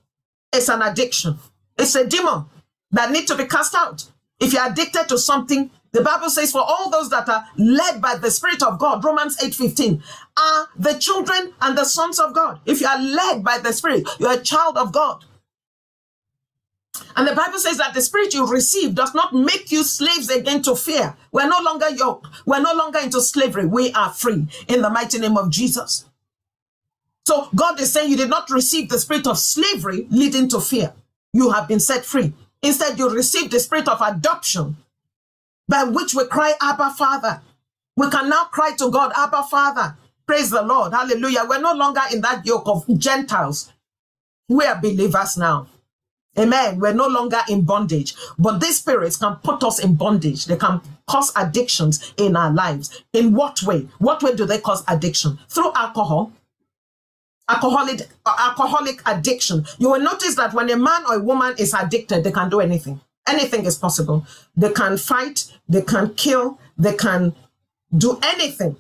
is an addiction. It's a demon that need to be cast out. If you're addicted to something, The Bible says, for all those that are led by the Spirit of God, Romans eight fifteen, are the children and the sons of God. If you are led by the Spirit, you are a child of God. And the Bible says that the Spirit you receive does not make you slaves again to fear. We're no longer yoked. We're no longer into slavery. We are free in the mighty name of Jesus. So God is saying you did not receive the spirit of slavery leading to fear. You have been set free. Instead, you received the spirit of adoption by which we cry, Abba, Father. We can now cry to God, Abba, Father. Praise the Lord. Hallelujah. We're no longer in that yoke of Gentiles. We are believers now. Amen. We're no longer in bondage. But these spirits can put us in bondage. They can cause addictions in our lives. In what way? What way do they cause addiction? Through alcohol. Alcoholic, alcoholic addiction. You will notice that when a man or a woman is addicted, they can do anything. Anything is possible. They can fight. They can kill. They can do anything.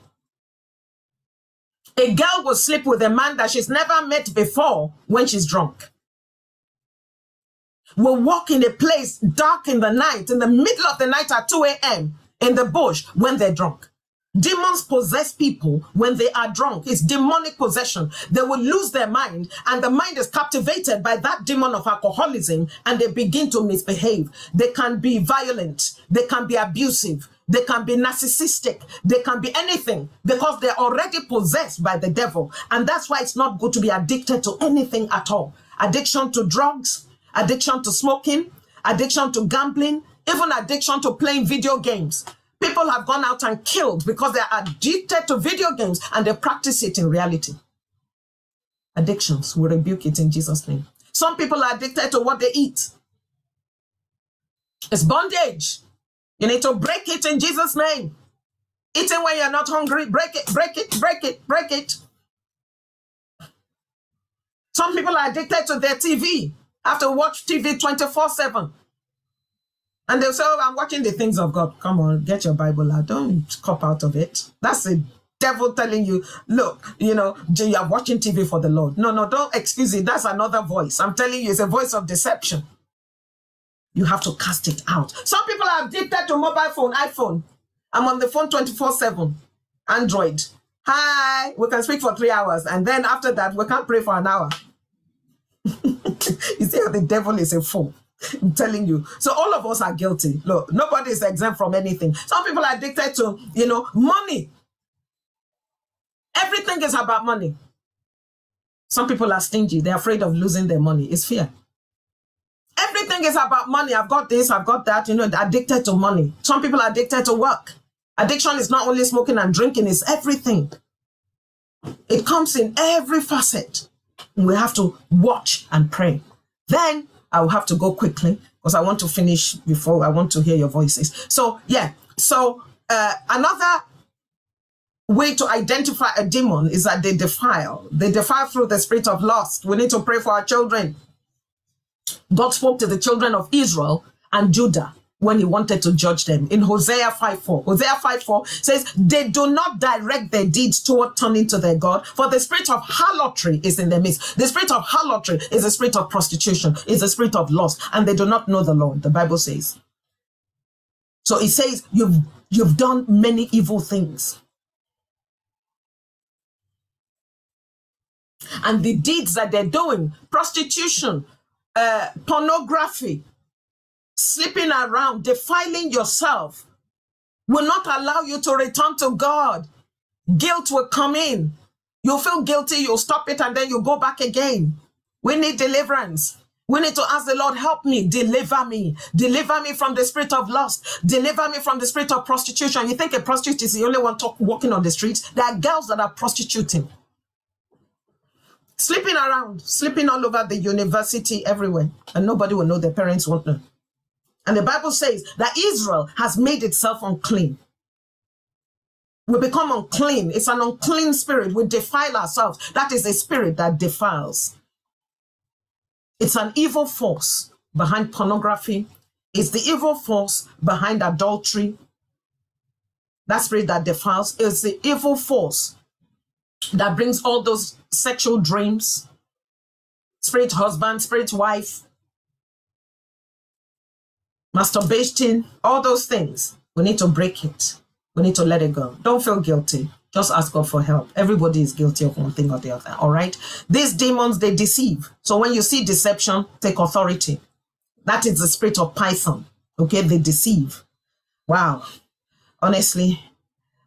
A girl will sleep with a man that she's never met before when she's drunk. Will walk in a place dark in the night, in the middle of the night at two A M in the bush when they're drunk. Demons possess people when they are drunk. It's demonic possession. They will lose their mind, and the mind is captivated by that demon of alcoholism, and they begin to misbehave. They can be violent. They can be abusive. They can be narcissistic. They can be anything because they're already possessed by the devil. And that's why it's not good to be addicted to anything at all. Addiction to drugs, addiction to smoking, addiction to gambling, even addiction to playing video games. People have gone out and killed because they are addicted to video games and they practice it in reality. Addictions, we rebuke it in Jesus' name. Some people are addicted to what they eat. It's bondage. You need to break it in Jesus' name. Eating when you're not hungry, break it, break it, break it, break it. Some people are addicted to their T V. Have to watch T V twenty-four seven. And they'll say, oh, I'm watching the things of God. Come on, get your Bible out. Don't cop out of it. That's the devil telling you, look, you know, you are watching T V for the Lord. No, no, don't excuse it. That's another voice. I'm telling you, it's a voice of deception. You have to cast it out. Some people are addicted to mobile phone, iPhone. I'm on the phone twenty-four seven, Android. Hi, we can speak for three hours. And then after that, we can't pray for an hour. You see how the devil is a fool. I'm telling you. So all of us are guilty. Look, nobody is exempt from anything. Some people are addicted to, you know, money. Everything is about money. Some people are stingy. They're afraid of losing their money. It's fear. Everything is about money. I've got this, I've got that. You know, addicted to money. Some people are addicted to work. Addiction is not only smoking and drinking. It's everything. It comes in every facet. We have to watch and pray. Then I will have to go quickly because I want to finish before I want to hear your voices. So, yeah. So uh, another way to identify a demon is that they defile. They defile through the spirit of lust. We need to pray for our children. God spoke to the children of Israel and Judah when he wanted to judge them in Hosea five four. Hosea five four says, they do not direct their deeds toward turning to their God, for the spirit of harlotry is in their midst. The spirit of harlotry is a spirit of prostitution, is a spirit of lust, and they do not know the Lord, the Bible says. So it says, you've, you've done many evil things. And the deeds that they're doing, prostitution, uh, pornography, sleeping around, defiling yourself, will not allow you to return to God. Guilt will come in. You'll feel guilty, you'll stop it, and then you go back again. We need deliverance. We need to ask the Lord, help me, deliver me. Deliver me from the spirit of lust. Deliver me from the spirit of prostitution. You think a prostitute is the only one talk, walking on the streets? There are girls that are prostituting. Sleeping around, sleeping all over the university, everywhere. And nobody will know, their parents won't know. And the Bible says that Israel has made itself unclean. We become unclean. It's an unclean spirit. We defile ourselves. That is a spirit that defiles. It's an evil force behind pornography. It's the evil force behind adultery. That spirit that defiles is the evil force that brings all those sexual dreams. Spirit husband, spirit wife, masturbation, all those things. We need to break it. We need to let it go. Don't feel guilty. Just ask God for help. Everybody is guilty of one thing or the other, all right? These demons, they deceive. So when you see deception, take authority. That is the spirit of Python, okay? They deceive. Wow. Honestly,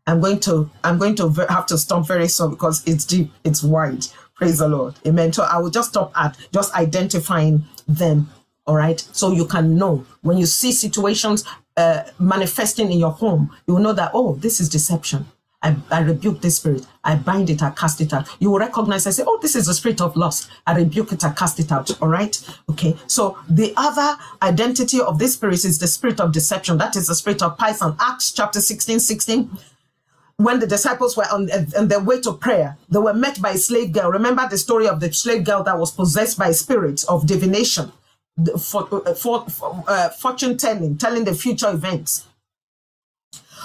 I'm going to, I'm going to have to stop very soon because it's deep, it's wide. Praise the Lord. Amen. So I will just stop at just identifying them, all right? So you can know when you see situations uh, manifesting in your home, you will know that, oh, this is deception. I, I rebuke this spirit. I bind it. I cast it out. You will recognize and say, oh, this is the spirit of lust. I rebuke it. I cast it out. All right. Okay. So the other identity of this spirit is the spirit of deception. That is the spirit of Python. Acts chapter sixteen, sixteen. When the disciples were on, on their way to prayer, they were met by a slave girl. Remember the story of the slave girl that was possessed by spirits of divination, for, for, for, uh, fortune telling, telling the future events.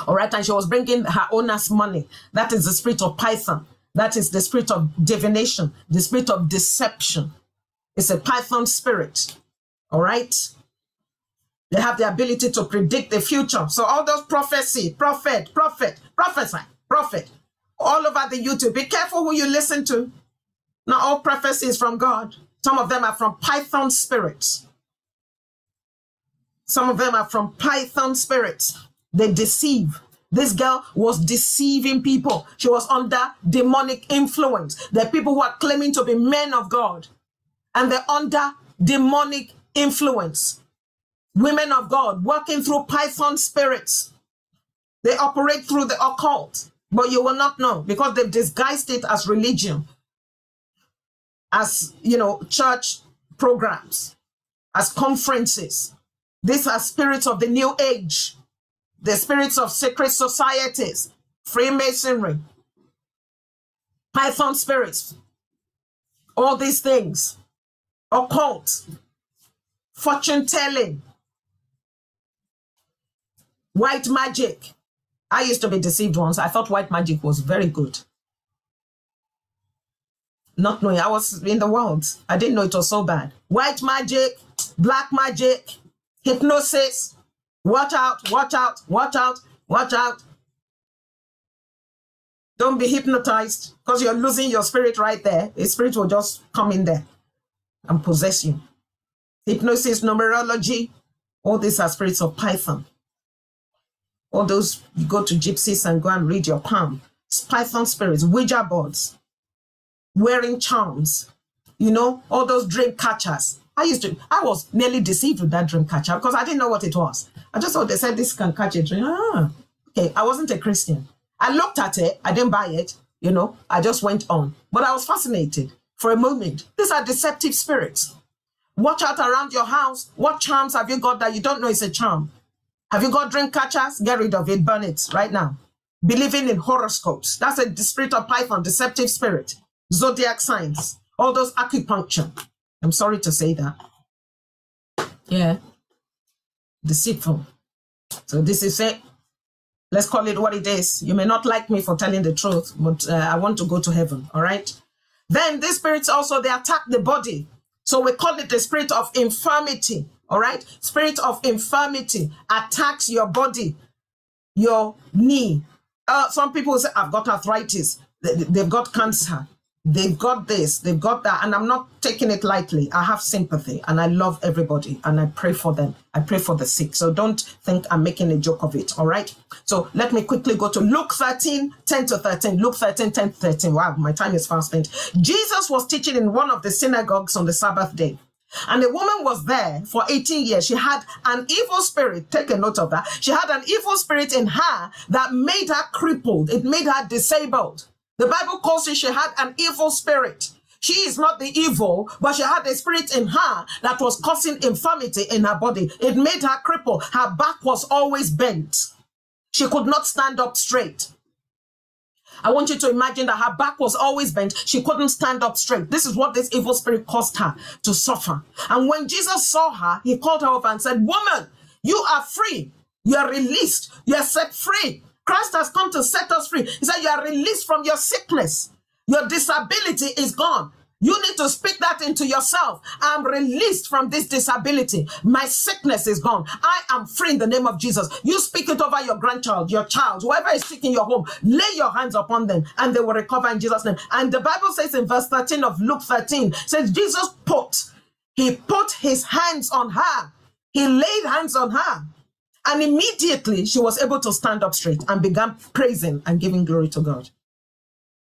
All right, and she was bringing her owner's money. That is the spirit of Python. That is the spirit of divination, the spirit of deception. It's a Python spirit. All right. They have the ability to predict the future. So all those prophecy, prophet, prophet, prophesy, prophet, all over the YouTube. Be careful who you listen to. Not all prophecy is from God. Some of them are from Python spirits. Some of them are from Python spirits. They deceive. This girl was deceiving people. She was under demonic influence. The people who are claiming to be men of God, and they're under demonic influence. Women of God working through Python spirits. They operate through the occult, but you will not know because they've disguised it as religion, as, you know, church programs, as conferences. These are spirits of the new age. The spirits of secret societies, Freemasonry, Python spirits, all these things, occult, fortune telling, white magic. I used to be deceived once. I thought white magic was very good. Not knowing I was in the world. I didn't know it was so bad. White magic, black magic, hypnosis. Watch out, watch out, watch out, watch out. Don't be hypnotized because you're losing your spirit right there. A spirit will just come in there and possess you. Hypnosis, numerology, all these are spirits of Python. All those, you go to gypsies and go and read your palm. It's Python spirits, Ouija boards, wearing charms, you know, all those dream catchers. I used to, I was nearly deceived with that dream catcher because I didn't know what it was. I just thought they said this can catch a dream. Ah, okay, I wasn't a Christian. I looked at it, I didn't buy it, you know, I just went on. But I was fascinated for a moment. These are deceptive spirits. Watch out around your house. What charms have you got that you don't know is a charm? Have you got dream catchers? Get rid of it, burn it right now. Believing in horoscopes. That's a spirit of Python, deceptive spirit. Zodiac signs, all those acupuncture. I'm sorry to say that. Yeah. Deceitful. So this is it. Let's call it what it is. You may not like me for telling the truth, but uh, I want to go to heaven. All right. Then these spirits also, they attack the body. So we call it the spirit of infirmity. All right. Spirit of infirmity attacks your body, your knee. Uh, some people say, I've got arthritis. They've got cancer. They've got this, they've got that, and I'm not taking it lightly. I have sympathy, and I love everybody, and I pray for them. I pray for the sick. So don't think I'm making a joke of it, all right? So let me quickly go to Luke thirteen, ten to thirteen. Luke thirteen, ten to thirteen. Wow, my time is fast spent. Jesus was teaching in one of the synagogues on the Sabbath day, and a woman was there for eighteen years. She had an evil spirit. Take a note of that. She had an evil spirit in her that made her crippled. It made her disabled. The Bible calls it, she had an evil spirit. She is not the evil, but she had a spirit in her that was causing infirmity in her body. It made her cripple. Her back was always bent. She could not stand up straight. I want you to imagine that her back was always bent. She couldn't stand up straight. This is what this evil spirit caused her to suffer. And when Jesus saw her, he called her over and said, "Woman, you are free. You are released. You are set free. Christ has come to set us free." He said, "You are released from your sickness. Your disability is gone. You need to speak that into yourself. I'm released from this disability. My sickness is gone. I am free in the name of Jesus. You speak it over your grandchild, your child, whoever is sick in your home. Lay your hands upon them and they will recover in Jesus' name. And the Bible says in verse thirteen of Luke thirteen, says Jesus put, he put his hands on her. He laid hands on her. And immediately she was able to stand up straight and began praising and giving glory to God.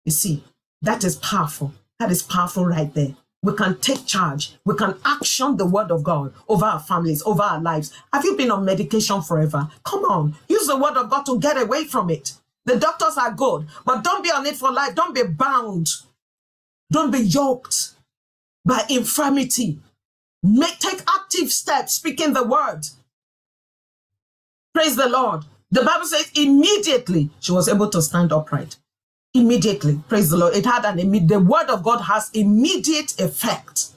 You see, that is powerful. That is powerful right there. We can take charge. We can action the word of God over our families, over our lives. Have you been on medication forever? Come on, use the word of God to get away from it. The doctors are good, but don't be on it for life. Don't be bound. Don't be yoked by infirmity. Make, take active steps, speaking the word. Praise the Lord. The Bible says immediately she was able to stand upright. Immediately, praise the Lord. It had an immediate, the word of God has immediate effect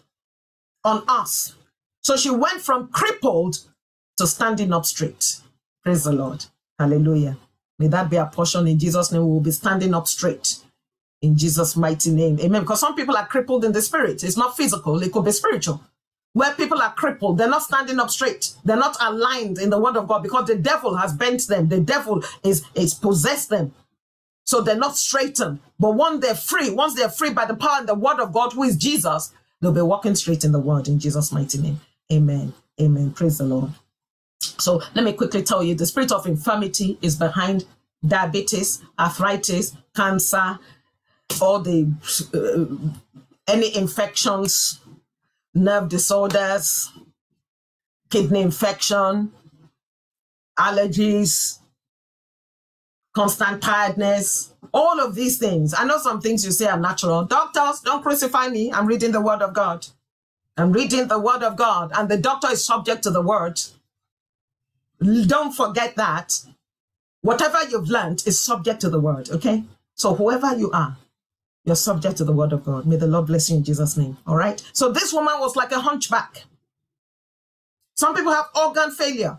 on us. So she went from crippled to standing up straight. Praise the Lord. Hallelujah. May that be our portion in Jesus' name. We will be standing up straight in Jesus' mighty name. Amen. Because some people are crippled in the spirit. It's not physical. It could be spiritual. Where people are crippled, they're not standing up straight. They're not aligned in the word of God because the devil has bent them. The devil is, is possessed them. So they're not straightened. But once they're free, once they're free by the power and the word of God, who is Jesus, they'll be walking straight in the word in Jesus' mighty name. Amen. Amen. Praise the Lord. So let me quickly tell you, the spirit of infirmity is behind diabetes, arthritis, cancer, all the, uh, any infections, nerve disorders, kidney infection, allergies, constant tiredness, all of these things. I know some things you say are natural. Doctors, don't crucify me. I'm reading the word of God. I'm reading the word of God. And the doctor is subject to the word. Don't forget that. Whatever you've learned is subject to the word, okay? So whoever you are, you're subject to the word of God. May the Lord bless you in Jesus' name, all right? So this woman was like a hunchback. Some people have organ failure.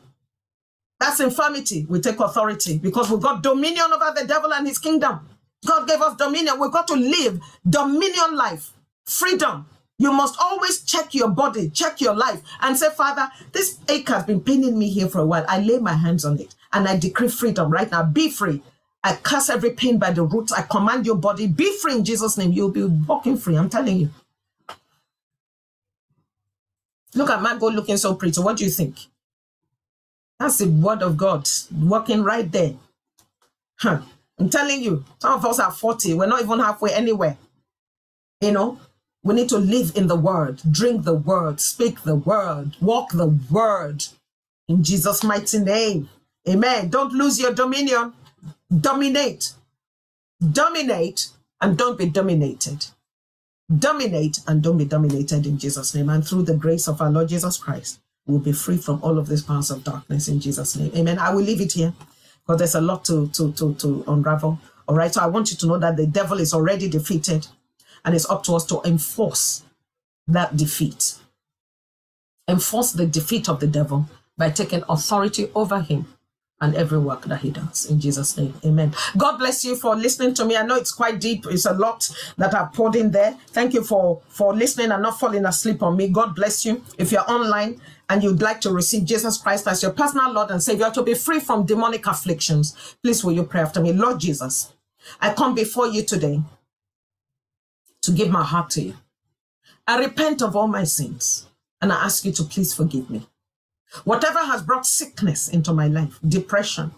That's infirmity. We take authority because we've got dominion over the devil and his kingdom. God gave us dominion. We've got to live dominion life, freedom. You must always check your body, check your life and say, Father, this ache has been paining me here for a while. I lay my hands on it and I decree freedom right now. Be free. I curse every pain by the roots. I command your body. Be free in Jesus' name. You'll be walking free. I'm telling you. Look at Michael looking so pretty. What do you think? That's the word of God working right there. Huh. I'm telling you, some of us are forty. We're not even halfway anywhere. You know, we need to live in the word, drink the word, speak the word, walk the word in Jesus' mighty name. Amen. Don't lose your dominion. Dominate. Dominate and don't be dominated. Dominate and don't be dominated in Jesus' name. And through the grace of our Lord Jesus Christ, we'll be free from all of these powers of darkness in Jesus' name. Amen. I will leave it here because there's a lot to, to, to, to unravel. All right. So I want you to know that the devil is already defeated and it's up to us to enforce that defeat. Enforce the defeat of the devil by taking authority over him and every work that he does in Jesus' name. Amen. God bless you for listening to me. I know it's quite deep. It's a lot that I've poured in there. Thank you for, for listening and not falling asleep on me. God bless you. If you're online and you'd like to receive Jesus Christ as your personal Lord and Savior to be free from demonic afflictions, please will you pray after me. Lord Jesus, I come before you today to give my heart to you. I repent of all my sins and I ask you to please forgive me. Whatever has brought sickness into my life, depression,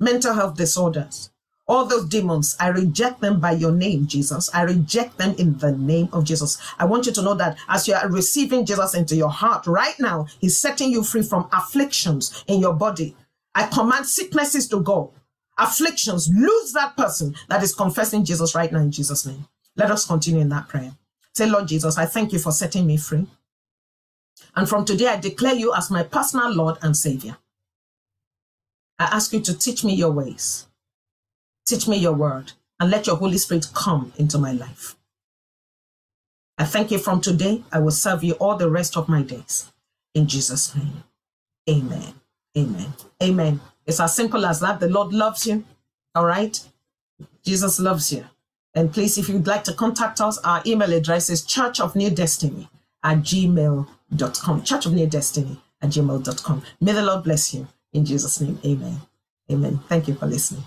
mental health disorders, all those demons, I reject them by your name, Jesus. I reject them in the name of Jesus. I want you to know that as you are receiving Jesus into your heart right now, he's setting you free from afflictions in your body. I command sicknesses to go. Afflictions, lose that person that is confessing Jesus right now in Jesus' name. Let us continue in that prayer. Say, Lord Jesus, I thank you for setting me free. And from today, I declare you as my personal Lord and Savior. I ask you to teach me your ways. Teach me your word and let your Holy Spirit come into my life. I thank you from today. I will serve you all the rest of my days. In Jesus' name, amen, amen, amen. It's as simple as that. The Lord loves you, all right? Jesus loves you. And please, if you'd like to contact us, our email address is church of new destiny at gmail dot com. church of new destiny at gmail dot com. May the Lord bless you. In Jesus' name, amen. Amen. Thank you for listening.